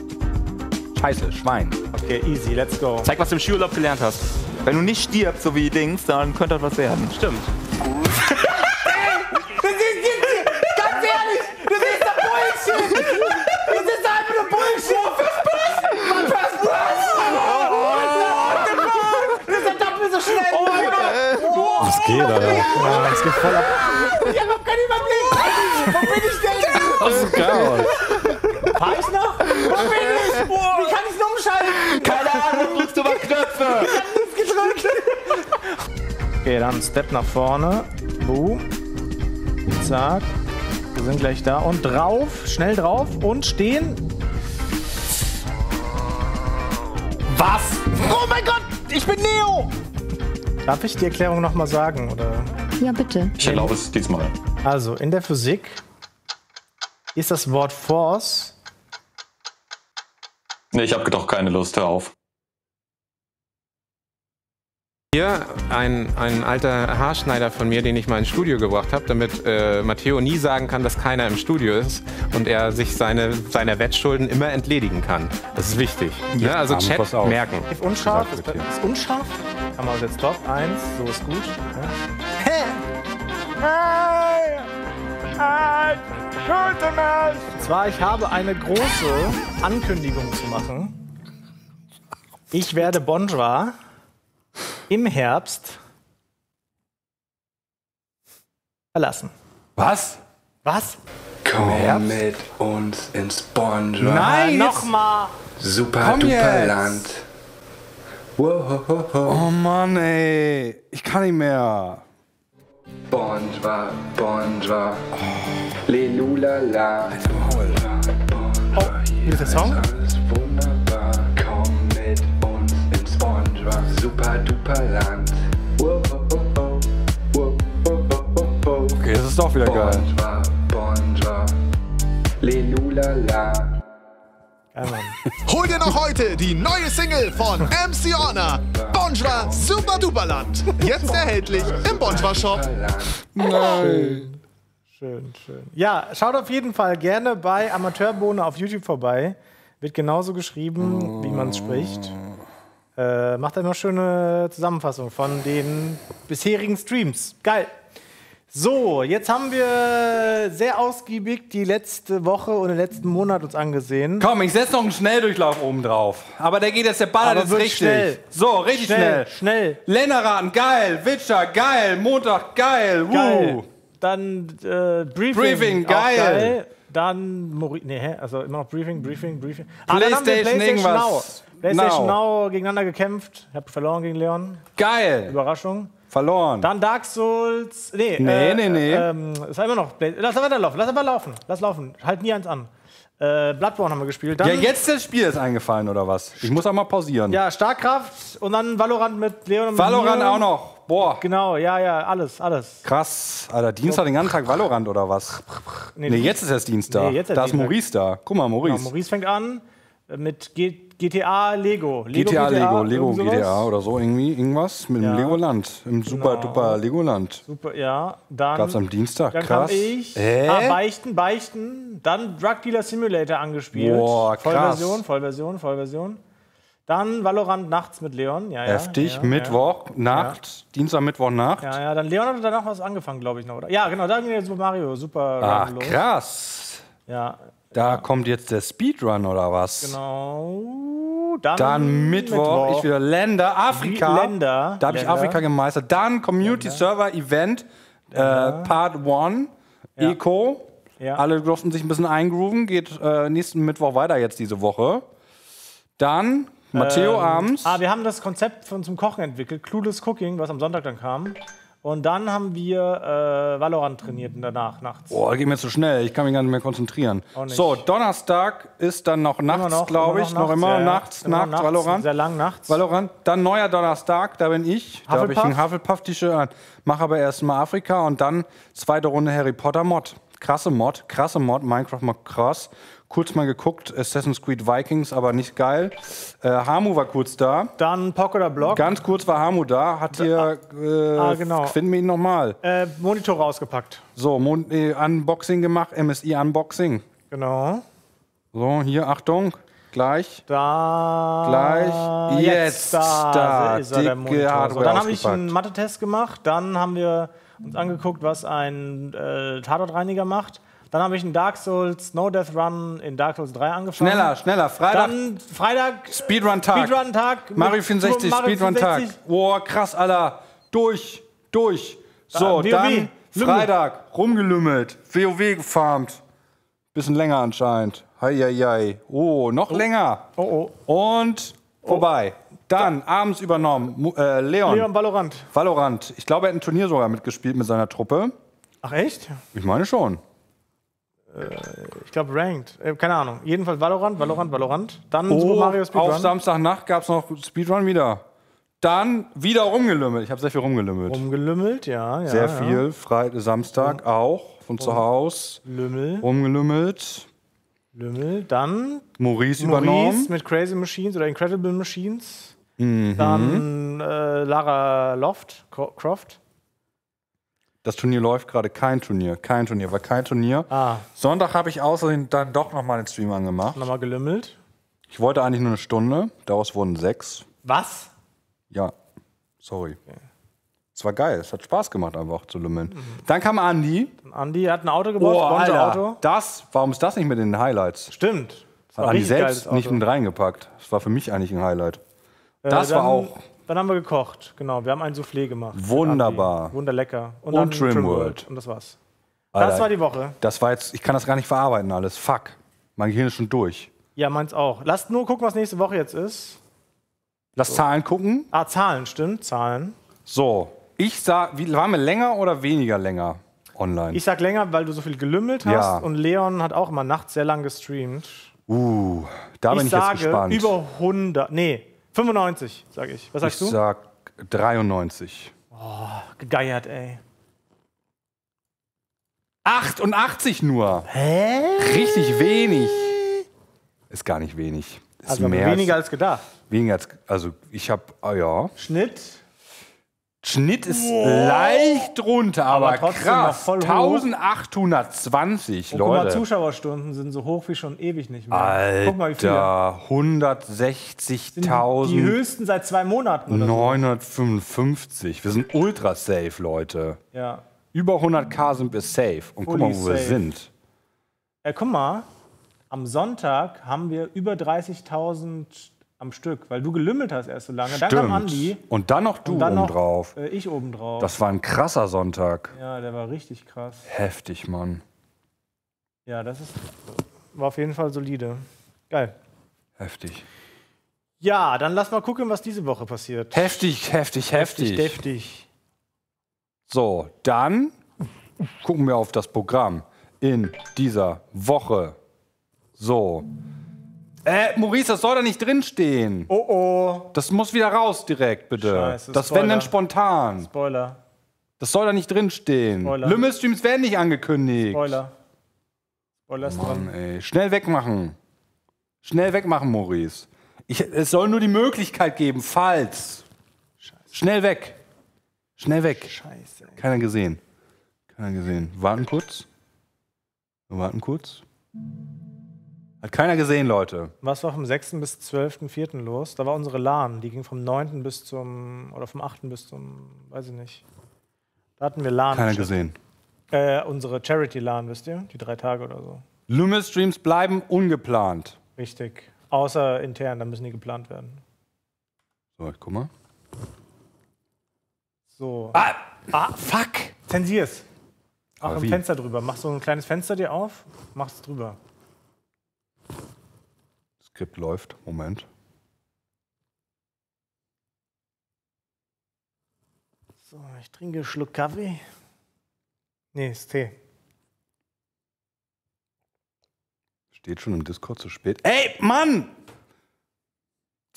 Scheiße, Schwein. Okay, easy, let's go. Zeig, was du im Skiurlaub gelernt hast. Wenn du nicht stirbst, so wie Dings, dann könnte das was werden. Stimmt. Jeder. Ja, ja, das geht voll ab. Ich hab noch keinen Überblick. Wo bin ich denn? Das ist geil. Fahr ich noch? Wo bin ich? Boah. Wie kann ich's umschalten? Keine Ahnung, drückst du mal Knöpfe. Ich hab nichts gedrückt. Okay, dann Step nach vorne. Boom. Zack. Wir sind gleich da. Und drauf. Schnell drauf. Und stehen. Was? Oh mein Gott, ich bin Neo. Darf ich die Erklärung nochmal sagen, oder? Ja, bitte. Ich erlaube es diesmal. Also, in der Physik ist das Wort Force... Nee, ich habe doch keine Lust, hör auf. Hier ein, ein alter Haarschneider von mir, den ich mal ins Studio gebracht habe, damit äh, Matteo nie sagen kann, dass keiner im Studio ist und er sich seine, seiner Wettschulden immer entledigen kann. Das ist wichtig. Ja, ja, also Chat merken. Ist unscharf, ist, ist unscharf. Haben wir uns jetzt drauf. Eins, so ist gut. Ja. Und zwar, ich habe eine große Ankündigung zu machen. Ich werde Bonjwa im Herbst verlassen. Was? Was? Komm mit uns ins Bonjwa. Nein, nochmal. Super duper Land. Oh Mann, ey. Ich kann nicht mehr. Bonjwa, Bonjwa. Oh. Lelulala. Oh, hier ist der Song. Alles wunderbar. Komm mit uns ins Bonjwa. Super duper Land. Okay, das ist doch wieder geil. Bonjwa, Bonjwa. Lelulala. Hol dir noch heute die neue Single von M C Orna, Bonjwa Super Duperland. Jetzt erhältlich im Bonjwa Shop. Nein. Schön, schön. Ja, schaut auf jeden Fall gerne bei Amateurbohne auf YouTube vorbei. Wird genauso geschrieben, wie man es spricht. Äh, macht eine schöne Zusammenfassung von den bisherigen Streams. Geil. So, jetzt haben wir sehr ausgiebig die letzte Woche und den letzten Monat uns angesehen. Komm, ich setze noch einen Schnelldurchlauf oben drauf. Aber der geht jetzt, der Baller ist richtig. Schnell. So, richtig schnell. Schnell. Lenneraten, geil. Witcher, geil. Montag, geil. geil. Woo. Dann äh, Briefing. Briefing, geil. geil. Dann, Mori nee, hä? Also immer noch Briefing, Briefing, Briefing. Ah, PlayStation, dann haben wir PlayStation irgendwas. Now. PlayStation Now. Now gegeneinander gekämpft. Ich hab verloren gegen Leon. Geil. Überraschung. Verloren. Dann Dark Souls. Nee, nee, äh, nee. nee. Ähm, ist immer noch. Lass einfach laufen. Lass einfach laufen. Lass laufen. Halt nie eins an. Äh, Bloodborne haben wir gespielt. Dann ja, jetzt das Spiel ist eingefallen oder was? Ich muss auch mal pausieren. Ja, Starkraft und dann Valorant mit Leon und Valorant mit auch noch. Boah. Genau, ja, ja, alles, alles. Krass. Alter, Dienstag den ganzen Tag Valorant oder was? Nee, nee jetzt ist erst Dienstag. Nee, jetzt ist da ist Maurice da. Guck mal, Maurice. Genau, Maurice fängt an mit G GTA Lego. Lego. GTA Lego, Lego G T A oder so irgendwie, irgendwas mit dem ja. Legoland, im super genau. duper Legoland. Super, ja. Dann gab's am Dienstag, dann krass. Kam ich, äh? ah, Beichten, Beichten, dann Drug Dealer Simulator angespielt. Boah, krass. Vollversion, Vollversion, Vollversion. Dann Valorant nachts mit Leon. Ja, ja, Heftig, ja, Mittwoch, ja. Nacht, ja. Dienstag, Mittwoch, Nacht. Ja, ja, dann Leon hat danach was angefangen, glaube ich noch, oder? Ja, genau, dann ging der Super Mario, super. Ach, los. krass. Ja. Da ja. kommt jetzt der Speedrun oder was? Genau. Dann, dann Mittwoch, Mittwoch, ich wieder Länder, Afrika. Länder. Da habe ich Afrika gemeistert. Dann Community Länder. Server Event äh, Part eins, ja. Eco. Ja. Alle durften sich ein bisschen eingrooven. Geht äh, nächsten Mittwoch weiter jetzt diese Woche. Dann Matteo ähm, abends. Ah, wir haben das Konzept von zum Kochen entwickelt. Clueless Cooking, was am Sonntag dann kam. Und dann haben wir äh, Valorant trainiert danach, nachts. Boah, das geht mir zu schnell. Ich kann mich gar nicht mehr konzentrieren. So, Donnerstag ist dann noch nachts, glaube ich. Noch immer nachts, nachts, Valorant. Sehr lang nachts. Valorant. Dann neuer Donnerstag, da bin ich. Da habe ich ein Hufflepuff-T-Shirt an. Mach aber erstmal Afrika und dann zweite Runde Harry Potter-Mod. Krasse Mod, krasse Mod. Minecraft-Mod, krass. Kurz mal geguckt, Assassin's Creed Vikings, aber nicht geil. Äh, Hamu war kurz da. Dann Pock oder Block. Ganz kurz war Hamu da. Hat hier, äh, ah, genau. finden wir ihn nochmal. Äh, Monitor rausgepackt. So, Mon äh, Unboxing gemacht, M S I Unboxing. Genau. So, hier, Achtung. Gleich. Da. Gleich. Jetzt. jetzt da. da. Ist er, der Monitor. So, dann habe ich einen Mathe-Test gemacht. Dann haben wir uns angeguckt, was ein äh, Tatortreiniger macht. Dann habe ich in Dark Souls No Death Run in Dark Souls drei angefangen. Schneller, schneller. Freitag. Dann Freitag. Speedrun-Tag. Speedrun-Tag. Mario vierundsechzig, Speedrun-Tag. Boah, krass, Alter. Durch, durch. So, dann, dann Freitag. Rumgelümmelt. WoW gefarmt. Bisschen länger anscheinend. Hei, hei, hei. Oh, noch oh. länger. Oh, oh. Und vorbei. Oh. Dann da. abends übernommen. Äh, Leon. Leon Valorant. Valorant. Ich glaube, er hat ein Turnier sogar mitgespielt mit seiner Truppe. Ach, echt? Ich meine schon. Ich glaube, Ranked. Keine Ahnung. Jedenfalls Valorant, Valorant, Valorant. Dann oh, Super Mario Speedrun. Auf Samstagnacht gab es noch Speedrun wieder. Dann wieder rumgelümmelt. Ich habe sehr viel rumgelümmelt. Rumgelümmelt, ja. ja sehr ja. viel. Freitag, Samstag Rum auch. Von zu Hause. Lümmel. Rumgelümmelt. Lümmel. Dann Maurice, Maurice übernommen. Mit Crazy Machines oder Incredible Machines. Mhm. Dann äh, Lara Loft, Croft. Das Turnier läuft gerade, kein Turnier, kein Turnier, war kein Turnier. Ah. Sonntag habe ich außerdem dann doch nochmal den Stream angemacht. Nochmal gelümmelt? Ich wollte eigentlich nur eine Stunde, daraus wurden sechs. Was? Ja, sorry. Okay. Es war geil, es hat Spaß gemacht einfach zu lümmeln. Mhm. Dann kam Andi. Andi hat ein Auto gebaut, oh, Alter, Auto. Das, warum ist das nicht mit in den Highlights? Stimmt. Das hat Andi selbst nicht mit reingepackt. Das war für mich eigentlich ein Highlight. Äh, das war auch... Dann haben wir gekocht, genau. Wir haben ein Soufflé gemacht. Wunderbar. Wunderlecker. Und, und Trimworld. Und das war's. Alter, das war die Woche. Das war jetzt, ich kann das gar nicht verarbeiten alles. Fuck. Mein Gehirn ist schon durch. Ja, meins auch. Lasst nur gucken, was nächste Woche jetzt ist. Lass so. Zahlen gucken. Ah, Zahlen, stimmt, Zahlen. So, ich sag, wie, waren wir länger oder weniger länger online? Ich sag länger, weil du so viel gelümmelt hast ja. und Leon hat auch immer nachts sehr lang gestreamt. Uh, da ich bin ich sage, jetzt gespannt. Über hundert, nee, fünfundneunzig, sag ich. Was sagst ich du? Ich sag dreiundneunzig. Oh, gegeiert, ey. achtundachtzig nur. Hä? Richtig wenig. Ist gar nicht wenig. Ist also mehr weniger als, als gedacht. Weniger als, also ich habe, ah ja. Schnitt? Schnitt ist wow. leicht runter, aber, aber trotzdem krass. Voll eintausendachthundertzwanzig, und Leute. Guck mal, Zuschauerstunden sind so hoch wie schon ewig nicht mehr. Alter, guck mal, wie viele. hundertsechzigtausend. Die höchsten seit zwei Monaten. Oder neunhundertfünfundfünfzig. So. Wir sind ultra safe, Leute. Ja. Über hunderttausend sind wir safe. Und Fully guck mal, wo safe. wir sind. Ja, guck mal, am Sonntag haben wir über dreißigtausend am Stück, weil du gelümmelt hast erst so lange. Stimmt. Dann kam Andi. Und dann noch du oben drauf. Äh, ich oben drauf. Das war ein krasser Sonntag. Ja, der war richtig krass. Heftig, Mann. Ja, das ist, war auf jeden Fall solide. Geil. Heftig. Ja, dann lass mal gucken, was diese Woche passiert. Heftig, heftig, heftig. Heftig, heftig. So, dann gucken wir auf das Programm in dieser Woche. So. Äh, Maurice, das soll da nicht drinstehen. Oh, oh. Das muss wieder raus direkt, bitte. Scheiße, das Spoiler. Wenn dann spontan. Spoiler. Das soll da nicht drinstehen. Lümmelstreams werden nicht angekündigt. Spoiler. Spoiler ist Mann, dran. Ey. Schnell wegmachen. Schnell wegmachen, Maurice. Ich, es soll nur die Möglichkeit geben, falls. Scheiße. Schnell weg. Schnell weg. Scheiße. Ey. Keiner gesehen. Keiner gesehen. Warten kurz. Warten kurz. Hat keiner gesehen, Leute. Was war vom sechsten bis zwölften vierten los? Da war unsere LAN. Die ging vom neunten bis zum, oder vom achten bis zum, weiß ich nicht. Da hatten wir LAN. Keiner gesehen. Äh, unsere Charity-LAN, wisst ihr? Die drei Tage oder so. Lumis-Streams bleiben ungeplant. Richtig. Außer intern, da müssen die geplant werden. So, ich guck mal. So. Ah, ah fuck! Zensier's. Mach ein Fenster drüber. Mach so ein kleines Fenster dir auf, mach's drüber. Skript läuft. Moment. So, ich trinke einen Schluck Kaffee. Nee, ist Tee. Steht schon im Discord zu spät. Ey, Mann!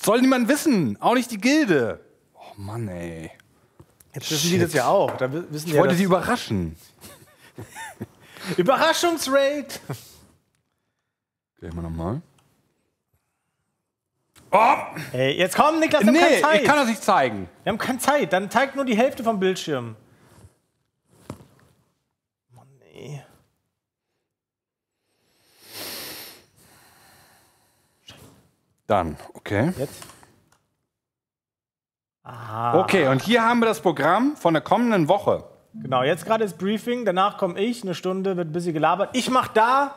Soll niemand wissen. Auch nicht die Gilde. Oh Mann, ey. Jetzt wissen die das ja auch. Da wissen ich ja wollte die überraschen. Überraschungsraid! Gehen wir nochmal. Oh. Ey, jetzt komm, Niklas, wir nee, haben keine Zeit. Ich kann das nicht zeigen. Wir haben keine Zeit, dann zeigt nur die Hälfte vom Bildschirm. Mann, ey. Dann, okay. Jetzt. Aha. Okay, und hier haben wir das Programm von der kommenden Woche. Genau, jetzt gerade ist Briefing, danach komme ich, eine Stunde wird ein bisschen gelabert. Ich mache da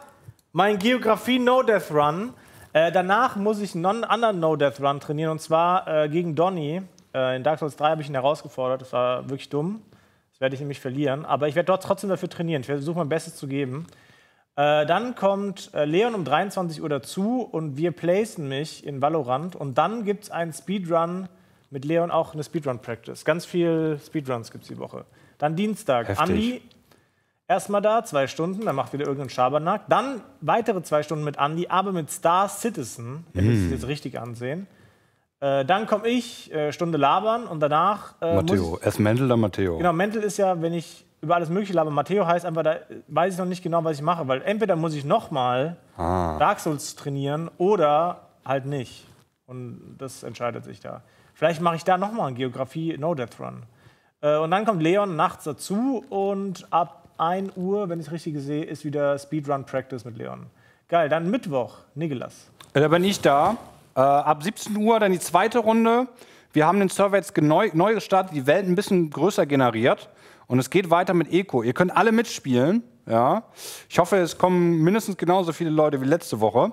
mein Geografie-No-Death-Run. Äh, danach muss ich einen anderen No-Death-Run trainieren, und zwar äh, gegen Donny. Äh, in Dark Souls drei habe ich ihn herausgefordert, das war wirklich dumm. Das werde ich nämlich verlieren, aber ich werde dort trotzdem dafür trainieren. Ich werde versuchen, mein Bestes zu geben. Äh, dann kommt äh, Leon um dreiundzwanzig Uhr dazu und wir placen mich in Valorant. Und dann gibt es einen Speedrun mit Leon, auch eine Speedrun-Practice. Ganz viel Speedruns gibt es die Woche. Dann Dienstag. Heftig. Andi erstmal da, zwei Stunden, dann macht wieder irgendeinen Schabernack. Dann weitere zwei Stunden mit Andi, aber mit Star Citizen. Ihr müsst es jetzt richtig ansehen. Äh, dann komme ich, äh, Stunde labern und danach. Äh, Matteo, erst Mendel, dann Matteo. Genau, Mendel ist ja, wenn ich über alles Mögliche laber. Matteo heißt einfach, da weiß ich noch nicht genau, was ich mache, weil entweder muss ich nochmal ah. Dark Souls trainieren oder halt nicht. Und das entscheidet sich da. Vielleicht mache ich da nochmal einen Geografie-No-Death-Run. Äh, und dann kommt Leon nachts dazu und ab ein Uhr, wenn ich es richtig sehe, ist wieder Speedrun-Practice mit Leon. Geil, dann Mittwoch, Niklas. Da bin ich da. Äh, ab siebzehn Uhr dann die zweite Runde. Wir haben den Server jetzt neu, neu gestartet, die Welt ein bisschen größer generiert. Und es geht weiter mit Eco. Ihr könnt alle mitspielen. Ja. Ich hoffe, es kommen mindestens genauso viele Leute wie letzte Woche.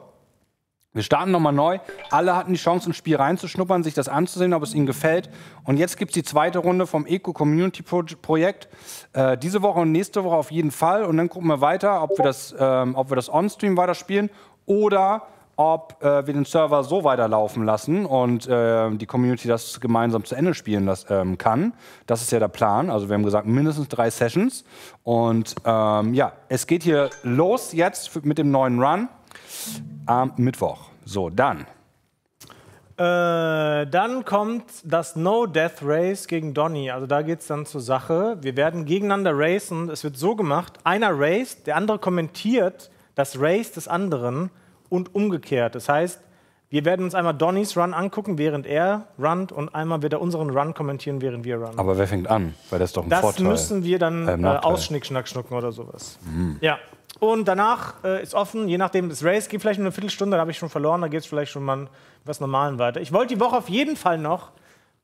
Wir starten nochmal neu. Alle hatten die Chance, ins Spiel reinzuschnuppern, sich das anzusehen, ob es ihnen gefällt. Und jetzt gibt es die zweite Runde vom Eco-Community-Projekt. Äh, diese Woche und nächste Woche auf jeden Fall. Und dann gucken wir weiter, ob wir das, ähm, ob wir das On-Stream weiterspielen oder ob äh, wir den Server so weiterlaufen lassen und äh, die Community das gemeinsam zu Ende spielen das, ähm, kann. Das ist ja der Plan. Also wir haben gesagt, mindestens drei Sessions. Und ähm, ja, es geht hier los jetzt mit dem neuen Run am Mittwoch. So, dann. Äh, dann kommt das No-Death-Race gegen Donny. Also da geht es dann zur Sache. Wir werden gegeneinander racen. Es wird so gemacht, einer raced, der andere kommentiert das Race des anderen und umgekehrt. Das heißt, wir werden uns einmal Donnys Run angucken, während er runnt, und einmal wird er unseren Run kommentieren, während wir runnen. Aber wer fängt an? Weil das ist doch ein das Vorteil. Das müssen wir dann äh, ausschnick-schnack-schnucken oder sowas. Mhm. Ja. Und danach äh, ist offen, je nachdem, das Race geht vielleicht nur eine Viertelstunde, da habe ich schon verloren, da geht es vielleicht schon mal was Normalen weiter. Ich wollte die Woche auf jeden Fall noch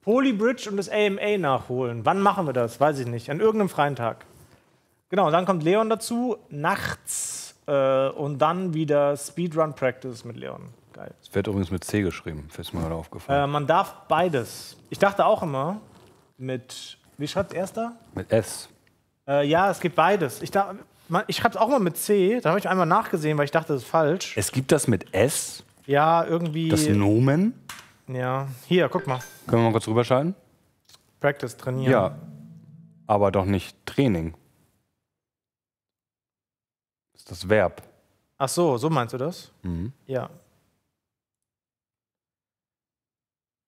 Polybridge und das A M A nachholen. Wann machen wir das? Weiß ich nicht. An irgendeinem freien Tag. Genau, und dann kommt Leon dazu, nachts, äh, und dann wieder Speedrun-Practice mit Leon. Geil. Es wird übrigens mit C geschrieben, ist mir gerade aufgefallen. Äh, man darf beides. Ich dachte auch immer mit, wie schreibt es erster? Mit S. Äh, ja, es gibt beides. Ich dachte... Ich schreibe es auch mal mit C, da habe ich einmal nachgesehen, weil ich dachte, das ist falsch. Es gibt das mit S? Ja, irgendwie. Das Nomen? Ja. Hier, guck mal. Können wir mal kurz rüberschalten? Practice, trainieren. Ja, aber doch nicht Training. Das ist das Verb. Ach so, so meinst du das? Mhm. Ja.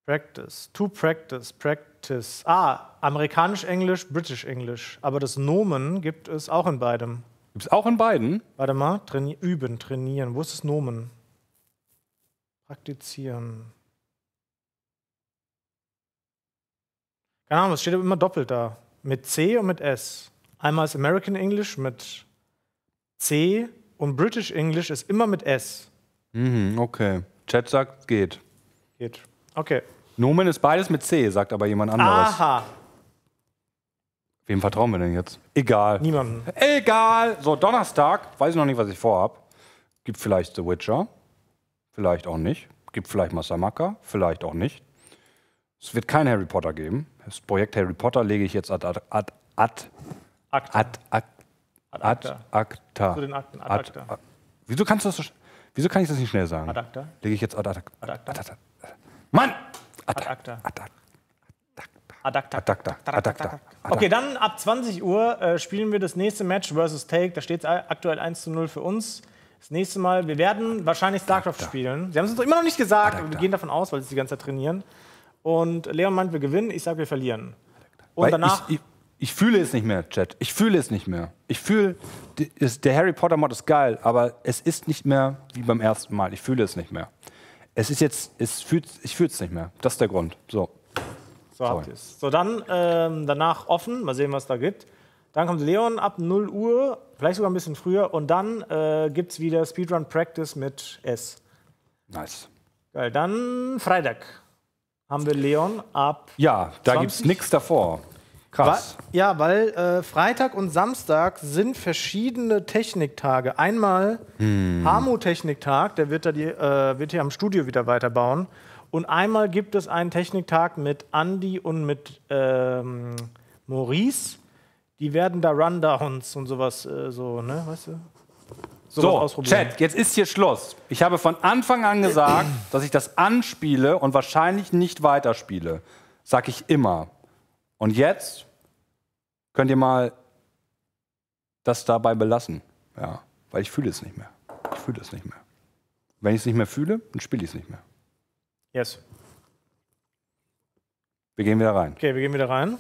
Practice, to practice, practice. Ah, amerikanisch-englisch, britisch-englisch. Aber das Nomen gibt es auch in beidem. Gibt es auch in beiden? Warte mal, traini üben, trainieren. Wo ist das Nomen? Praktizieren. Keine Ahnung, es steht immer doppelt da. Mit C und mit S. Einmal ist American English mit C und British English ist immer mit S. Mhm, okay. Chat sagt, geht. Geht. Okay. Nomen ist beides mit C, sagt aber jemand anderes. Aha. Wem vertrauen wir denn jetzt? Egal. Niemanden. Egal. So, Donnerstag. Weiß ich noch nicht, was ich vorhab. Gibt vielleicht The Witcher. Vielleicht auch nicht. Gibt vielleicht Massamaka. Vielleicht auch nicht. Es wird kein Harry Potter geben. Das Projekt Harry Potter lege ich jetzt ad ad ad ad acta. Ad acta. Ad acta. Zu den Akten. Ad acta. Ad, ad, wieso kannst du das so, wieso kann ich das nicht schnell sagen? Ad acta. Lege ich jetzt ad ad ad acta. Ad acta. Mann! Adakta. Adakta. Adakta. Adakta. Okay, dann ab zwanzig Uhr äh, spielen wir das nächste Match versus Take. Da steht es aktuell eins zu null für uns. Das nächste Mal, wir werden wahrscheinlich StarCraft spielen. Sie haben es uns immer noch nicht gesagt, aber wir gehen davon aus, weil sie die ganze Zeit trainieren. Und Leon meint, wir gewinnen. Ich sage, wir verlieren. Und danach... Ich, ich, ich fühle es nicht mehr, Chat. Ich fühle es nicht mehr. Ich fühle... Der Harry Potter-Mod ist geil, aber es ist nicht mehr wie beim ersten Mal. Ich fühle es nicht mehr. Es ist jetzt, es fühlt, ich fühle es nicht mehr. Das ist der Grund. So, so habt ihr es. So, dann ähm, danach offen. Mal sehen, was da gibt. Dann kommt Leon ab null Uhr, vielleicht sogar ein bisschen früher. Und dann äh, gibt es wieder Speedrun Practice mit S. Nice. Geil, dann Freitag haben wir Leon ab ja, da gibt es nichts davor. Krass. Weil, ja, weil äh, Freitag und Samstag sind verschiedene Techniktage. Einmal hm. Hamo-Techniktag, der wird, da die, äh, wird hier am Studio wieder weiterbauen. Und einmal gibt es einen Techniktag mit Andy und mit ähm, Maurice. Die werden da Rundowns und sowas, äh, so, ne, weißt du? Sowas so, Chat, jetzt ist hier Schluss. Ich habe von Anfang an gesagt, dass ich das anspiele und wahrscheinlich nicht weiterspiele. Sag ich immer. Und jetzt... Könnt ihr mal das dabei belassen? Ja, weil ich fühle es nicht mehr. Ich fühle es nicht mehr. Wenn ich es nicht mehr fühle, dann spiele ich es nicht mehr. Yes. Wir gehen wieder rein. Okay, wir gehen wieder rein.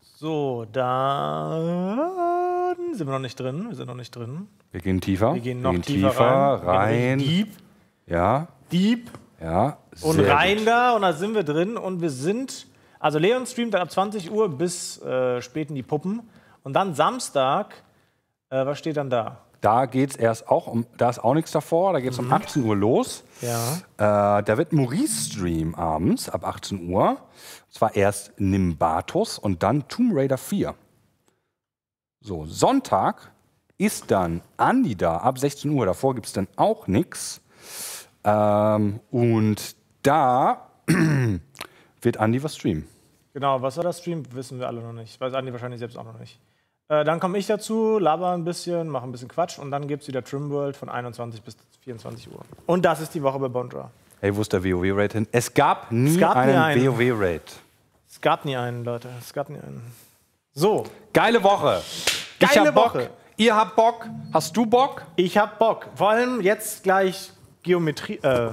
So, da sind wir noch nicht drin. Wir sind noch nicht drin. Wir gehen tiefer. Wir gehen noch wir gehen tiefer, tiefer rein. rein. Deep. Ja. Deep. Ja. Und rein gut. da. Und da sind wir drin. Und wir sind... Also Leon streamt dann ab zwanzig Uhr bis äh, spät in die Puppen. Und dann Samstag, äh, was steht dann da? Da geht's erst auch um, da ist auch nichts davor, da geht es mhm. um achtzehn Uhr los. Ja. Äh, da wird Maurice streamen abends ab achtzehn Uhr. Und zwar erst Nimbatus und dann Tomb Raider vier. So, Sonntag ist dann Andi da ab sechzehn Uhr. Davor gibt es dann auch nichts. Ähm, und da wird Andi was streamen. Genau, was er da streamt, wissen wir alle noch nicht. Weiß Andi wahrscheinlich selbst auch noch nicht. Äh, dann komme ich dazu, laber ein bisschen, mache ein bisschen Quatsch und dann gibt es wieder Trimworld von einundzwanzig bis vierundzwanzig Uhr. Und das ist die Woche bei Bonjwa. Hey, wo ist der WoW-Raid hin? Es gab nie es gab einen, einen. WoW-Raid. Es gab nie einen, Leute. Es gab nie einen. So. Geile Woche. Geile ich hab Woche. Bock. Ihr habt Bock. Hast du Bock? Ich hab Bock. Vor allem jetzt gleich Geometrie. Äh,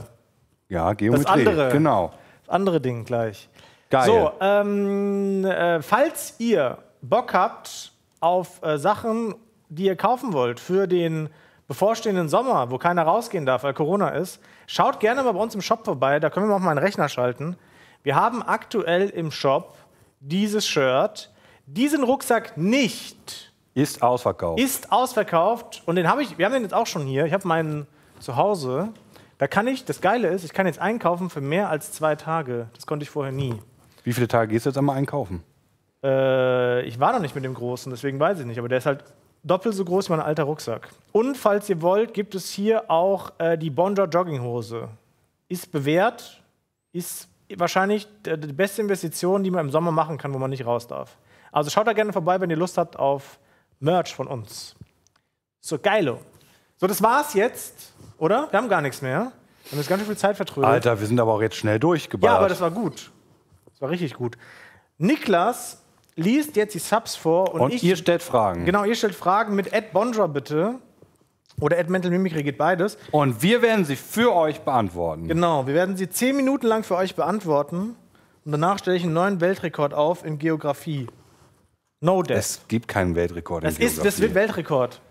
ja, Geometrie. Das andere, genau. Das andere Ding gleich. Geil. So, ähm, äh, falls ihr Bock habt auf äh, Sachen, die ihr kaufen wollt für den bevorstehenden Sommer, wo keiner rausgehen darf, weil Corona ist, schaut gerne mal bei uns im Shop vorbei. Da können wir auch mal einen Rechner schalten. Wir haben aktuell im Shop dieses Shirt, diesen Rucksack nicht. Ist ausverkauft. Ist ausverkauft. Und den habe ich, wir haben den jetzt auch schon hier. Ich habe meinen zu Hause. Da kann ich, das Geile ist, ich kann jetzt einkaufen für mehr als zwei Tage. Das konnte ich vorher nie. Wie viele Tage gehst du jetzt einmal einkaufen? Äh, ich war noch nicht mit dem Großen, deswegen weiß ich nicht. Aber der ist halt doppelt so groß wie mein alter Rucksack. Und falls ihr wollt, gibt es hier auch äh, die Bonjwa Jogginghose. Ist bewährt, ist wahrscheinlich die beste Investition, die man im Sommer machen kann, wo man nicht raus darf. Also schaut da gerne vorbei, wenn ihr Lust habt auf Merch von uns. So, geilo. So, das war's jetzt, oder? Wir haben gar nichts mehr. Wir haben jetzt ganz schön viel Zeit vertrödelt. Alter, wir sind aber auch jetzt schnell durchgeballert. Ja, aber das war gut. Das war richtig gut. Niklas liest jetzt die Subs vor. Und, und ich, ihr stellt Fragen. Genau, ihr stellt Fragen mit at bonjwa bitte. Oder at mental mimicry geht beides. Und wir werden sie für euch beantworten. Genau, wir werden sie zehn Minuten lang für euch beantworten. Und danach stelle ich einen neuen Weltrekord auf in Geografie. No death. Es gibt keinen Weltrekord in das Geografie. Ist, das wird Weltrekord.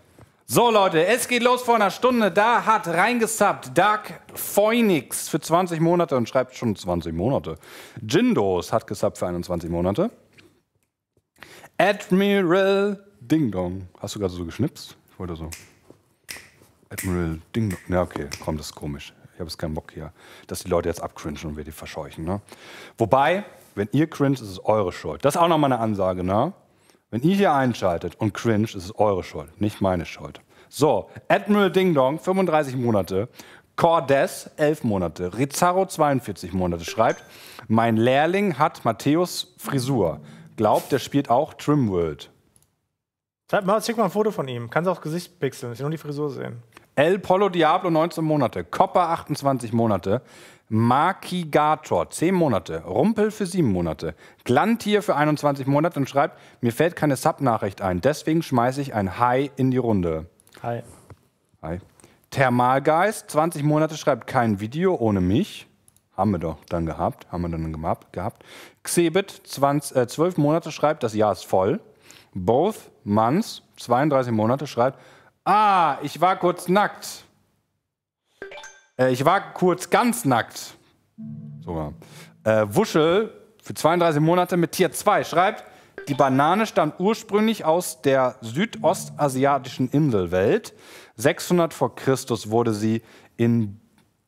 So, Leute, es geht los vor einer Stunde. Da hat reingesubbt Dark Phoenix für zwanzig Monate und schreibt schon zwanzig Monate. Jindos hat gesubbt für einundzwanzig Monate. Admiral Ding Dong. Hast du gerade so geschnipst? Ich wollte so. Admiral Ding Dong. Na, okay, komm, das ist komisch. Ich habe jetzt keinen Bock hier, dass die Leute jetzt abcringen und wir die verscheuchen. Ne? Wobei, wenn ihr cringe, ist es eure Schuld. Das ist auch nochmal eine Ansage, ne? Wenn ihr hier einschaltet und cringe, ist es eure Schuld, nicht meine Schuld. So, Admiral Ding Dong, fünfunddreißig Monate. Cordes, elf Monate. Rizzaro, zweiundvierzig Monate, schreibt, mein Lehrling hat Matteos Frisur. Glaubt, der spielt auch Trimworld. Zeig mal, schick mal ein Foto von ihm. Kannst auch das Gesicht pixeln, ich will nur die Frisur sehen. El Polo Diablo, neunzehn Monate. Copper, achtundzwanzig Monate. Makigator, zehn Monate. Rumpel für sieben Monate. Glantier für einundzwanzig Monate und schreibt, mir fällt keine Sub-Nachricht ein. Deswegen schmeiße ich ein Hi in die Runde. Hi. Hi. Thermalgeist, zwanzig Monate, schreibt, kein Video ohne mich. Haben wir doch dann gehabt. Haben wir dann gehabt. Xebit, zwanzig, äh, zwölf Monate, schreibt, das Jahr ist voll. Both Months, zweiunddreißig Monate, schreibt, ah, ich war kurz nackt. Äh, ich war kurz ganz nackt. Sogar. Äh, Wuschel für zweiunddreißig Monate mit Tier zwei schreibt, die Banane stammt ursprünglich aus der südostasiatischen Inselwelt. sechshundert vor Christus wurde sie in,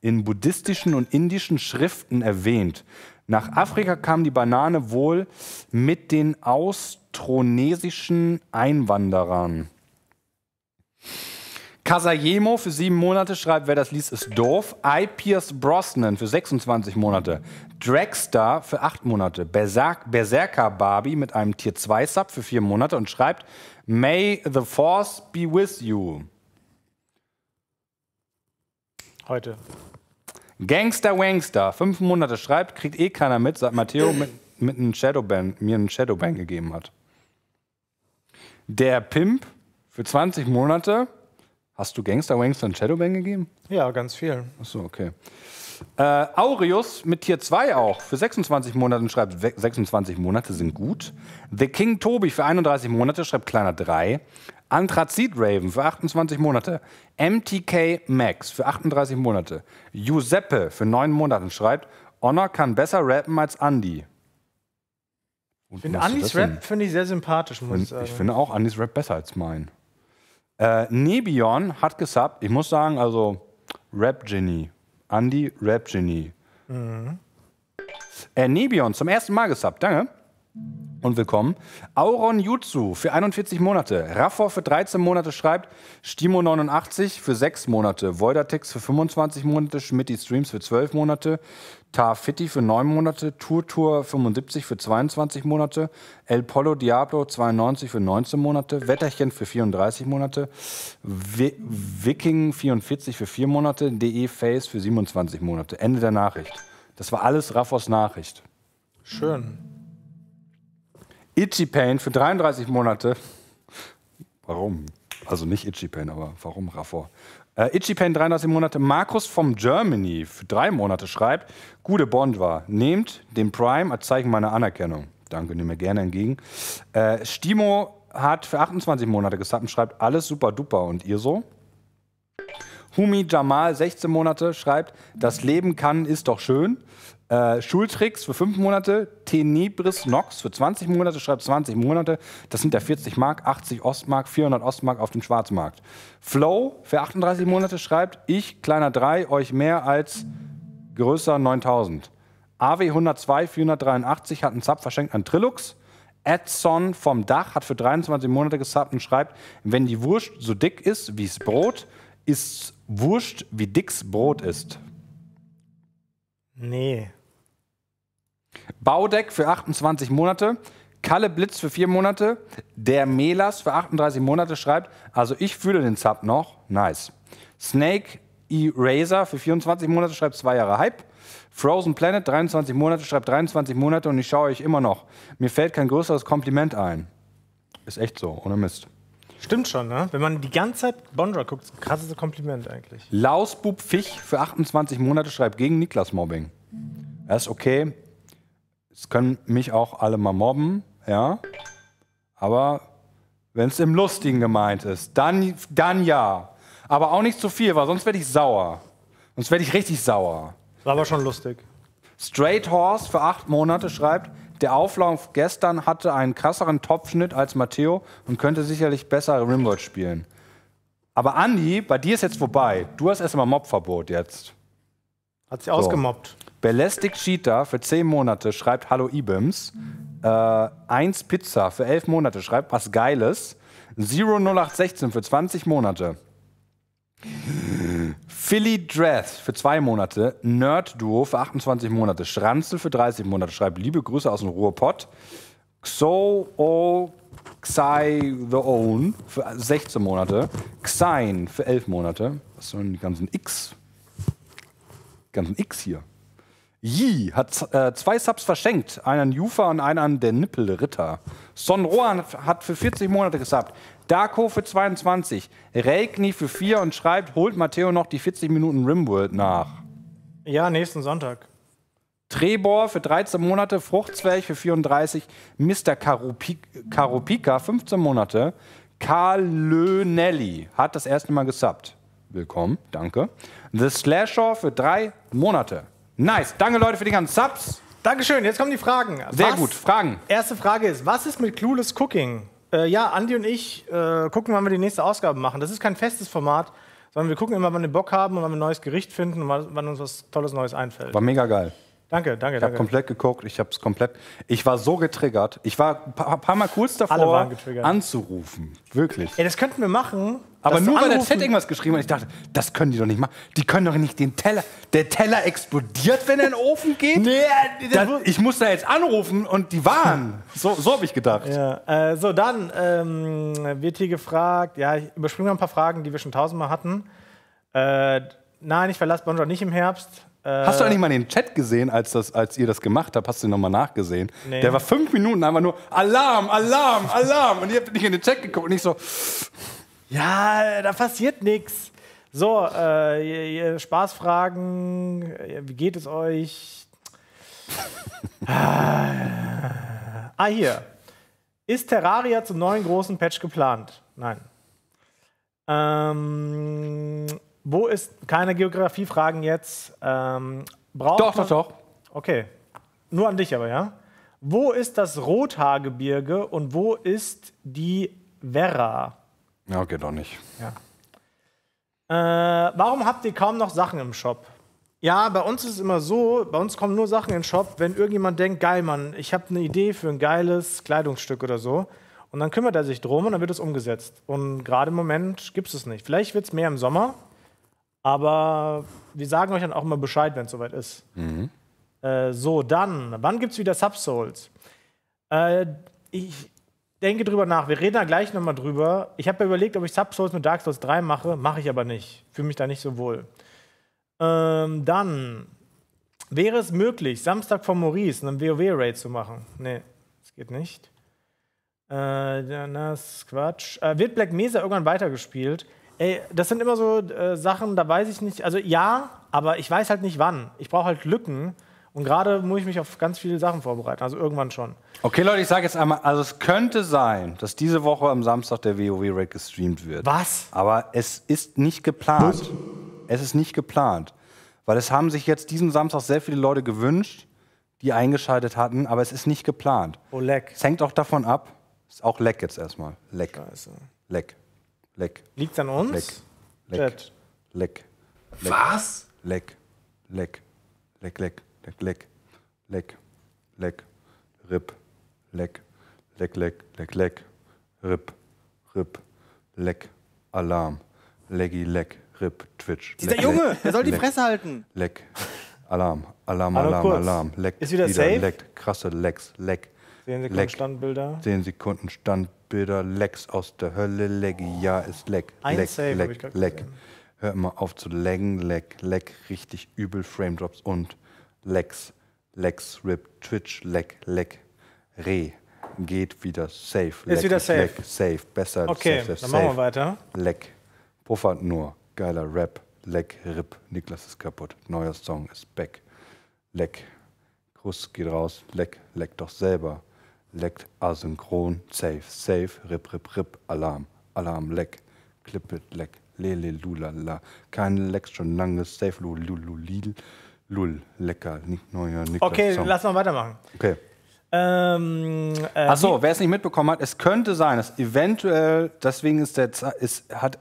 in buddhistischen und indischen Schriften erwähnt. Nach Afrika kam die Banane wohl mit den austronesischen Einwanderern. Kasayemo für sieben Monate schreibt, wer das liest, ist doof. I. Pierce Brosnan für sechsundzwanzig Monate. Dragstar für acht Monate. Berserk, Berserker Barbie mit einem Tier zwei Sub für vier Monate und schreibt, May the Force be with you. Heute. Gangster Wangster, fünf Monate schreibt, kriegt eh keiner mit, seit Matteo mit, mit einem Shadowban, mir einen Shadowban gegeben hat. Der Pimp für zwanzig Monate. Hast du Gangster Wangster und Shadowbang gegeben? Ja, ganz viel. Achso, okay. Äh, Aureus mit Tier zwei auch für sechsundzwanzig Monate schreibt, sechsundzwanzig Monate sind gut. The King Tobi für einunddreißig Monate schreibt, kleiner drei. Anthrazit Raven für achtundzwanzig Monate. M T K Max für achtunddreißig Monate. Giuseppe für neun Monate schreibt, Honor kann besser rappen als Andy. Ich finde Andys Rap finde ich sehr sympathisch, muss ich sagen. Ich finde auch Andys Rap besser als mein. Äh, Nebion hat gesubbt, ich muss sagen, also Rap-Genie. Andy, Rap-Genie. Mhm. Äh, Nebion, zum ersten Mal gesubbt, danke. Und willkommen. Auron Jutsu für einundvierzig Monate. Raffor für dreizehn Monate schreibt, Stimo neunundachtzig für sechs Monate. Voidatex für fünfundzwanzig Monate. Schmidt die Streams für zwölf Monate. Tarfitti für neun Monate, Turtur fünfundsiebzig für zweiundzwanzig Monate, El Polo Diablo zweiundneunzig für neunzehn Monate, Wetterchen für vierunddreißig Monate, Vi Viking vierundvierzig für vier Monate, D E Face für siebenundzwanzig Monate. Ende der Nachricht. Das war alles Raffos Nachricht. Schön. Itchy Pain für dreiunddreißig Monate. Warum? Also nicht Itchy Pain, aber warum Raffo? Äh, Itchy Pain dreiunddreißig Monate. Markus vom Germany für drei Monate schreibt, gute Bonjwa, nehmt den Prime als Zeichen meiner Anerkennung. Danke, nehme gerne entgegen. Äh, Stimo hat für achtundzwanzig Monate gesubbt und schreibt, alles super duper. Und ihr so? Humi Jamal, sechzehn Monate, schreibt, das Leben kann, ist doch schön. Äh, Schultricks für fünf Monate, Tenebris Nox für zwanzig Monate, schreibt zwanzig Monate, das sind ja vierzig Mark, achtzig Ostmark, vierhundert Ostmark auf dem Schwarzmarkt. Flow für achtunddreißig Monate, schreibt, ich, kleiner drei, euch mehr als größer neuntausend. A W hundertzwei vierhundertdreiundachtzig hat einen Sub verschenkt an Trilux. Edson vom Dach hat für dreiundzwanzig Monate gesubbt und schreibt, wenn die Wurst so dick ist wie's Brot, ist's Wurst wie dick's Brot ist. Nee. Baudeck für achtundzwanzig Monate, Kalle Blitz für vier Monate, der Melas für achtunddreißig Monate schreibt, also ich fühle den Sub noch, nice. Snake Eraser für vierundzwanzig Monate schreibt zwei Jahre Hype. Frozen Planet dreiundzwanzig Monate schreibt dreiundzwanzig Monate und ich schaue euch immer noch. Mir fällt kein größeres Kompliment ein. Ist echt so, ohne Mist. Stimmt schon, ne? Wenn man die ganze Zeit Bonjwa guckt, ist das krasseste Kompliment eigentlich. Lausbub Fisch für achtundzwanzig Monate schreibt gegen Niklas Mobbing. Das ist okay. Es können mich auch alle mal mobben, ja. Aber wenn es im Lustigen gemeint ist, dann, dann ja. Aber auch nicht zu viel, weil sonst werde ich sauer. Sonst werde ich richtig sauer. War aber schon lustig. Straight Horse für acht Monate schreibt, der Auflauf gestern hatte einen krasseren Topfschnitt als Matteo und könnte sicherlich besser Rimworld spielen. Aber Andi, bei dir ist jetzt vorbei. Du hast erstmal Mobverbot jetzt. Hat sie so ausgemobbt. Ballistic Cheetah für zehn Monate schreibt Hallo Ibims. Äh, eins Pizza für elf Monate schreibt was Geiles. null null acht sechzehn für zwanzig Monate. Philly Dress für zwei Monate, Nerd Duo für achtundzwanzig Monate, Schranzel für dreißig Monate, schreibt liebe Grüße aus dem Ruhrpott. Xo O Xai The Own für sechzehn Monate, Xein für elf Monate. Was sollen die ganzen X? Die ganzen X hier. Yi hat äh, zwei Subs verschenkt, einen an Jufa und einen an der Nippelritter. Son Rohan hat für vierzig Monate gesubbt. Darko für zweiundzwanzig, Reikni für vier und schreibt, holt Matteo noch die vierzig Minuten Rimworld nach. Ja, nächsten Sonntag. Trebor für dreizehn Monate, Fruchtzwerg für vierunddreißig, Mister Karopika fünfzehn Monate, Kalönelli hat das erste Mal gesubbt. Willkommen, danke. The Slasher für drei Monate. Nice, danke Leute für die ganzen Subs. Dankeschön, jetzt kommen die Fragen. Sehr was? Gut, Fragen. Erste Frage ist, was ist mit Clueless Cooking? Äh, ja, Andi und ich äh, gucken, wann wir die nächste Ausgabe machen. Das ist kein festes Format, sondern wir gucken immer, wann wir Bock haben und wann wir ein neues Gericht finden und wann uns was Tolles Neues einfällt. War mega geil. Danke, danke, ich habe komplett geguckt, ich habe es komplett. Ich war so getriggert. Ich war ein paar, paar Mal kurz davor, anzurufen. Wirklich. Ey, das könnten wir machen. Aber nur weil der Chat irgendwas geschrieben hat. Ich dachte, das können die doch nicht machen. Die können doch nicht den Teller. Der Teller explodiert, wenn er in den Ofen geht. Nee, dann, ich muss da jetzt anrufen und die waren. So, so habe ich gedacht. Ja, äh, so, dann ähm, wird hier gefragt. Ja, ich überspringe mal ein paar Fragen, die wir schon tausendmal hatten. Äh, nein, ich verlasse Bonjwa nicht im Herbst. Hast du eigentlich mal den Chat gesehen, als, das, als ihr das gemacht habt? Hast du ihn nochmal nachgesehen? Nee. Der war fünf Minuten einfach nur Alarm, Alarm, Alarm. Und ihr habt nicht in den Chat geguckt und ich so, ja, da passiert nichts. So, äh, ihr, ihr Spaßfragen, wie geht es euch? Ah, hier. Ist Terraria zum neuen großen Patch geplant? Nein. Ähm... Wo ist, keine Geografiefragen jetzt, ähm, braucht Doch, doch, doch. Okay, nur an dich aber, ja? Wo ist das Rothaargebirge und wo ist die Werra? Ja, geht doch nicht. Ja. Äh, warum habt ihr kaum noch Sachen im Shop? Ja, bei uns ist es immer so, bei uns kommen nur Sachen in den Shop, wenn irgendjemand denkt, geil, Mann, ich habe eine Idee für ein geiles Kleidungsstück oder so. Und dann kümmert er sich drum und dann wird es umgesetzt. Und gerade im Moment gibt es es nicht. Vielleicht wird es mehr im Sommer. Aber wir sagen euch dann auch immer Bescheid, wenn es soweit ist. Mhm. Äh, so, dann, wann gibt's wieder Sub Souls? Äh, ich denke drüber nach. Wir reden da gleich nochmal drüber. Ich habe ja überlegt, ob ich Sub Souls mit Dark Souls drei mache. Mache ich aber nicht. Fühle mich da nicht so wohl. Ähm, dann wäre es möglich, Samstag vor Maurice einen WoW-Raid zu machen. Nee, das geht nicht. Äh, das ist Quatsch. Äh, wird Black Mesa irgendwann weitergespielt? Ey, das sind immer so äh, Sachen, da weiß ich nicht. Also ja, aber ich weiß halt nicht wann. Ich brauche halt Lücken. Und gerade muss ich mich auf ganz viele Sachen vorbereiten. Also irgendwann schon. Okay, Leute, ich sage jetzt einmal, also es könnte sein, dass diese Woche am Samstag der WoW-Raid gestreamt wird. Was? Aber es ist nicht geplant. Was? Es ist nicht geplant. Weil es haben sich jetzt diesen Samstag sehr viele Leute gewünscht, die eingeschaltet hatten, aber es ist nicht geplant. Oh, leck. Es hängt auch davon ab. Ist auch leck jetzt erstmal. Leck. Scheiße. Leck. Leck. Liegt's an uns? Leck. Leck. Chat. Leck. Leck. Was? Leck. Leck. Leck, leck. Leck, leck, leck, leck, rip, leck, leck, leck, leck, leck, rip, rip, leck, Alarm, leggy, leck, rip, Twitch. Dieser Junge, der soll die Fresse halten. Leck, Alarm, Alarm, Alarm, Alarm, leck, ist wieder safe. Leck, krasse Lecks, leck. Sehen Sekunden Standbilder. Zehn Sekunden Standbilder, Lecks aus der Hölle, leggy, ja ist leck, leck, leck, leck. Hör mal auf zu laggen, leck, leck, richtig übel, Frame Drops und Lex, Lex, Rip, Twitch, Leck, Leck, Re, geht wieder safe. Ist leck, wieder safe. Leck, safe, besser. Okay, safe, safe, dann safe. Machen wir weiter. Leck, puffert nur, geiler Rap, Leck, Rip, Niklas ist kaputt, neuer Song ist back. Leck, Kuss geht raus, Leck, Leck doch selber. Leck, asynchron, safe, safe, Rip, Rip, Rip, Alarm, Alarm, Leck, Clippet, Leck, Lele, Lulala, keine Lecks, schon lange, safe, Lululil. Lul, lecker, nicht neuer, nicht okay, Song. Lass mal weitermachen. Okay. Ähm, äh, Achso, wer es nicht mitbekommen hat, es könnte sein, dass eventuell, deswegen ist der, ist, hat,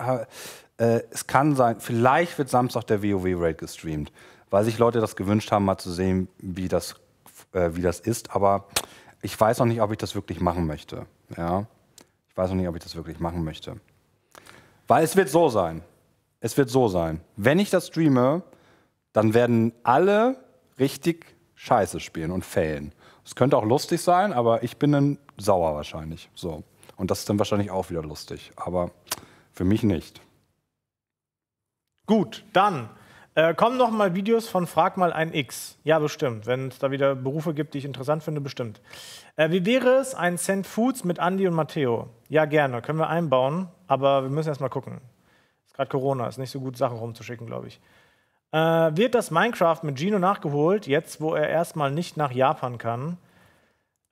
äh, es kann sein, vielleicht wird Samstag der WoW-Raid gestreamt, weil sich Leute das gewünscht haben, mal zu sehen, wie das, äh, wie das ist, aber ich weiß noch nicht, ob ich das wirklich machen möchte. Ja? Ich weiß noch nicht, ob ich das wirklich machen möchte. Weil es wird so sein, es wird so sein, wenn ich das streame, dann werden alle richtig scheiße spielen und failen. Es könnte auch lustig sein, aber ich bin dann sauer wahrscheinlich. So. Und das ist dann wahrscheinlich auch wieder lustig. Aber für mich nicht. Gut, dann äh, kommen noch mal Videos von Frag mal ein X. Ja, bestimmt. Wenn es da wieder Berufe gibt, die ich interessant finde, bestimmt. Äh, wie wäre es, ein Send Foods mit Andi und Matteo? Ja, gerne. Können wir einbauen, aber wir müssen erst mal gucken. Ist gerade Corona, ist nicht so gut, Sachen rumzuschicken, glaube ich. Äh, wird das Minecraft mit Gino nachgeholt, jetzt wo er erstmal nicht nach Japan kann?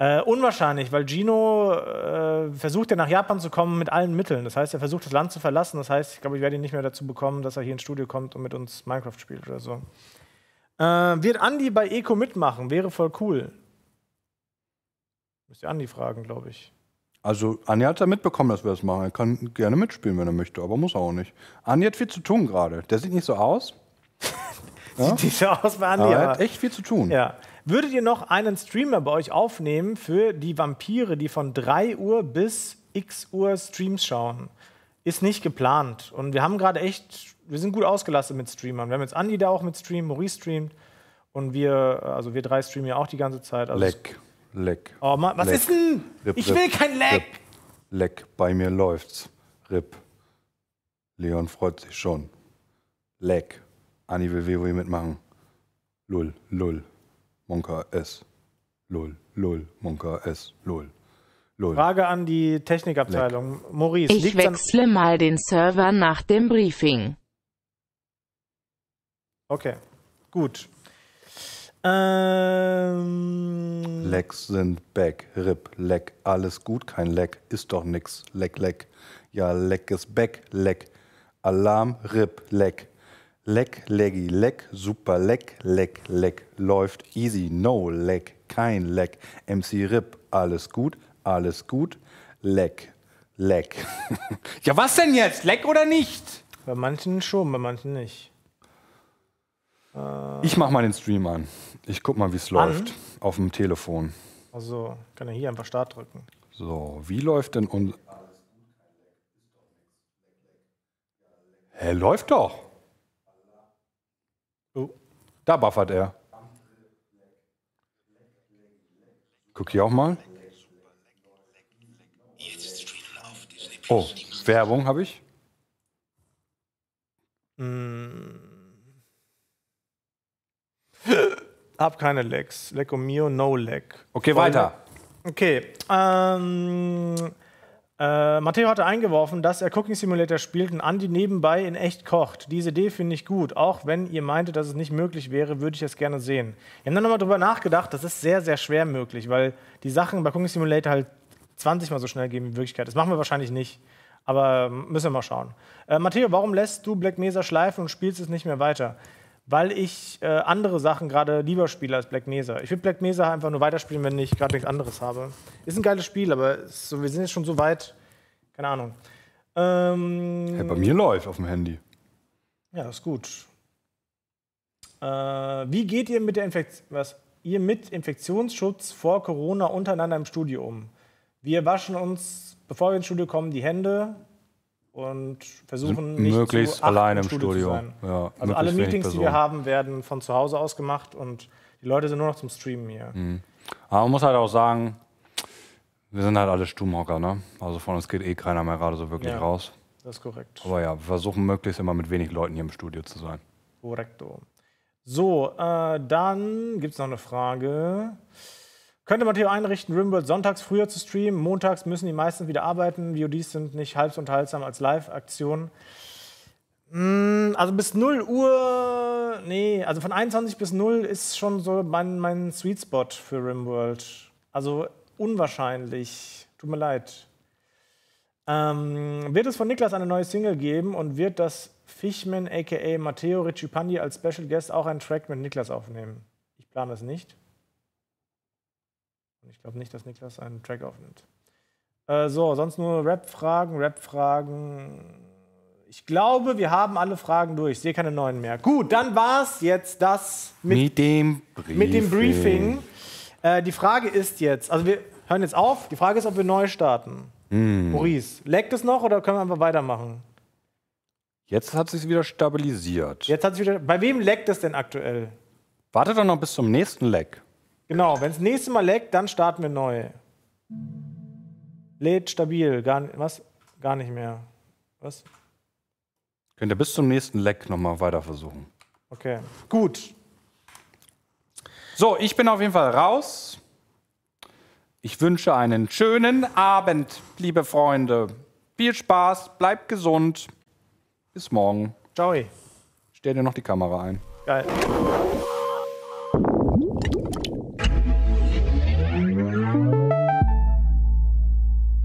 Äh, unwahrscheinlich, weil Gino äh, versucht ja nach Japan zu kommen mit allen Mitteln. Das heißt, er versucht das Land zu verlassen. Das heißt, ich glaube, ich werde ihn nicht mehr dazu bekommen, dass er hier ins Studio kommt und mit uns Minecraft spielt oder so. Äh, wird Andi bei Eco mitmachen? Wäre voll cool. Müsst ihr Andi fragen, glaube ich. Also, Andi hat ja mitbekommen, dass wir das machen. Er kann gerne mitspielen, wenn er möchte, aber muss er auch nicht. Andi hat viel zu tun gerade. Der sieht nicht so aus. Sieht nicht so aus bei Andi. Er hat echt viel zu tun. Ja. Würdet ihr noch einen Streamer bei euch aufnehmen für die Vampire, die von drei Uhr bis x Uhr Streams schauen? Ist nicht geplant. Und wir haben gerade echt, wir sind gut ausgelastet mit Streamern. Wir haben jetzt Andi da auch mit streamen, Maurice streamt. Und wir, also wir drei streamen ja auch die ganze Zeit. Also leck, leck. Oh Mann, was leck, ist denn? Rip, ich will rip, kein Leck. Rip, leck, bei mir läuft's. Rip. Leon freut sich schon. Leck. Anni will WoW mitmachen. Lull, lull, Monka S. Lull, lull, Monka S. Lull, lull. Frage an die Technikabteilung. Leck. Maurice, ich wechsle mal den Server nach dem Briefing. Okay, gut. Ähm Lecks sind back. Rip, leck. Alles gut, kein Leck. Ist doch nix. Leck, leck. Ja, leck ist back. Leck. Alarm, rip, leck. Leck, leggy, leck, super leck, leck, leck, läuft easy, no leck, kein Leck, M C Rip, alles gut, alles gut, leck, leck. Ja, was denn jetzt? Leck oder nicht? Bei manchen schon, bei manchen nicht. Äh ich mach mal den Stream an. Ich guck mal, wie es läuft auf dem Telefon. Also, kann er hier einfach Start drücken. So, wie läuft denn unser... Hä, läuft doch. Da buffert er. Guck hier auch mal. Oh, Werbung habe ich. Hm. Hab keine Lags. Lecco mio, no lag. Okay, Voll weiter. Okay. Ähm, äh, Matteo hatte eingeworfen, dass er Cooking Simulator spielt und Andi nebenbei in echt kocht. Diese Idee finde ich gut. Auch wenn ihr meintet, dass es nicht möglich wäre, würde ich das gerne sehen. Wir haben dann nochmal drüber nachgedacht, das ist sehr, sehr schwer möglich, weil die Sachen bei Cooking Simulator halt zwanzig Mal so schnell gehen wie in Wirklichkeit. Das machen wir wahrscheinlich nicht. Aber müssen wir mal schauen. Äh, Matteo, warum lässt du Black Mesa schleifen und spielst es nicht mehr weiter? Weil ich äh, andere Sachen gerade lieber spiele als Black Mesa. Ich will Black Mesa einfach nur weiterspielen, wenn ich gerade nichts anderes habe. Ist ein geiles Spiel, aber ist so, wir sind jetzt schon so weit. Keine Ahnung. Ähm, hey, bei mir läuft auf dem Handy. Ja, das ist gut. Äh, wie geht ihr mit, der Infekt was? ihr mit Infektionsschutz vor Corona untereinander im Studio um? Wir waschen uns, bevor wir ins Studio kommen, die Hände und versuchen nicht möglichst zu allein im Studio, Studio. zu sein. Ja, also alle Meetings, die wir haben, werden von zu Hause aus gemacht und die Leute sind nur noch zum Streamen hier. Mhm. Aber man muss halt auch sagen, wir sind halt alle Stummhocker, ne? Also von uns geht eh keiner mehr gerade so wirklich ja, raus. Das ist korrekt. Aber ja, wir versuchen möglichst immer mit wenig Leuten hier im Studio zu sein. Korrekto. So, äh, dann gibt es noch eine Frage. Könnte Matteo einrichten, Rimworld sonntags früher zu streamen? Montags müssen die meisten wieder arbeiten. V O Ds sind nicht halb so unterhaltsam als Live-Aktionen. Also bis null Uhr, nee, also von einundzwanzig bis null ist schon so mein, mein Sweet Spot für Rimworld. Also unwahrscheinlich. Tut mir leid. Ähm, wird es von Niklas eine neue Single geben und wird das Fischman aka Matteo Ricciapandi als Special Guest auch einen Track mit Niklas aufnehmen? Ich plane es nicht. Ich glaube nicht, dass Niklas einen Track aufnimmt. Äh, so, sonst nur Rap-Fragen, Rap-Fragen. Ich glaube, wir haben alle Fragen durch. Ich sehe keine neuen mehr. Gut, dann war's jetzt das mit, mit dem Briefing. Mit dem Briefing. Äh, die Frage ist jetzt, also wir hören jetzt auf, die Frage ist, ob wir neu starten. Mm. Maurice, leckt es noch oder können wir einfach weitermachen? Jetzt hat es sich wieder stabilisiert. Jetzt hat sich wieder. Bei wem leckt es denn aktuell? Wartet doch noch bis zum nächsten Leck. Genau, wenn es nächste Mal laggt, dann starten wir neu. Lädt stabil, gar, was? Gar nicht mehr. Was? Könnt ihr bis zum nächsten Lag nochmal weiter versuchen. Okay, gut. So, ich bin auf jeden Fall raus. Ich wünsche einen schönen Abend, liebe Freunde. Viel Spaß, bleibt gesund. Bis morgen. Ciao. Stell dir noch die Kamera ein. Geil.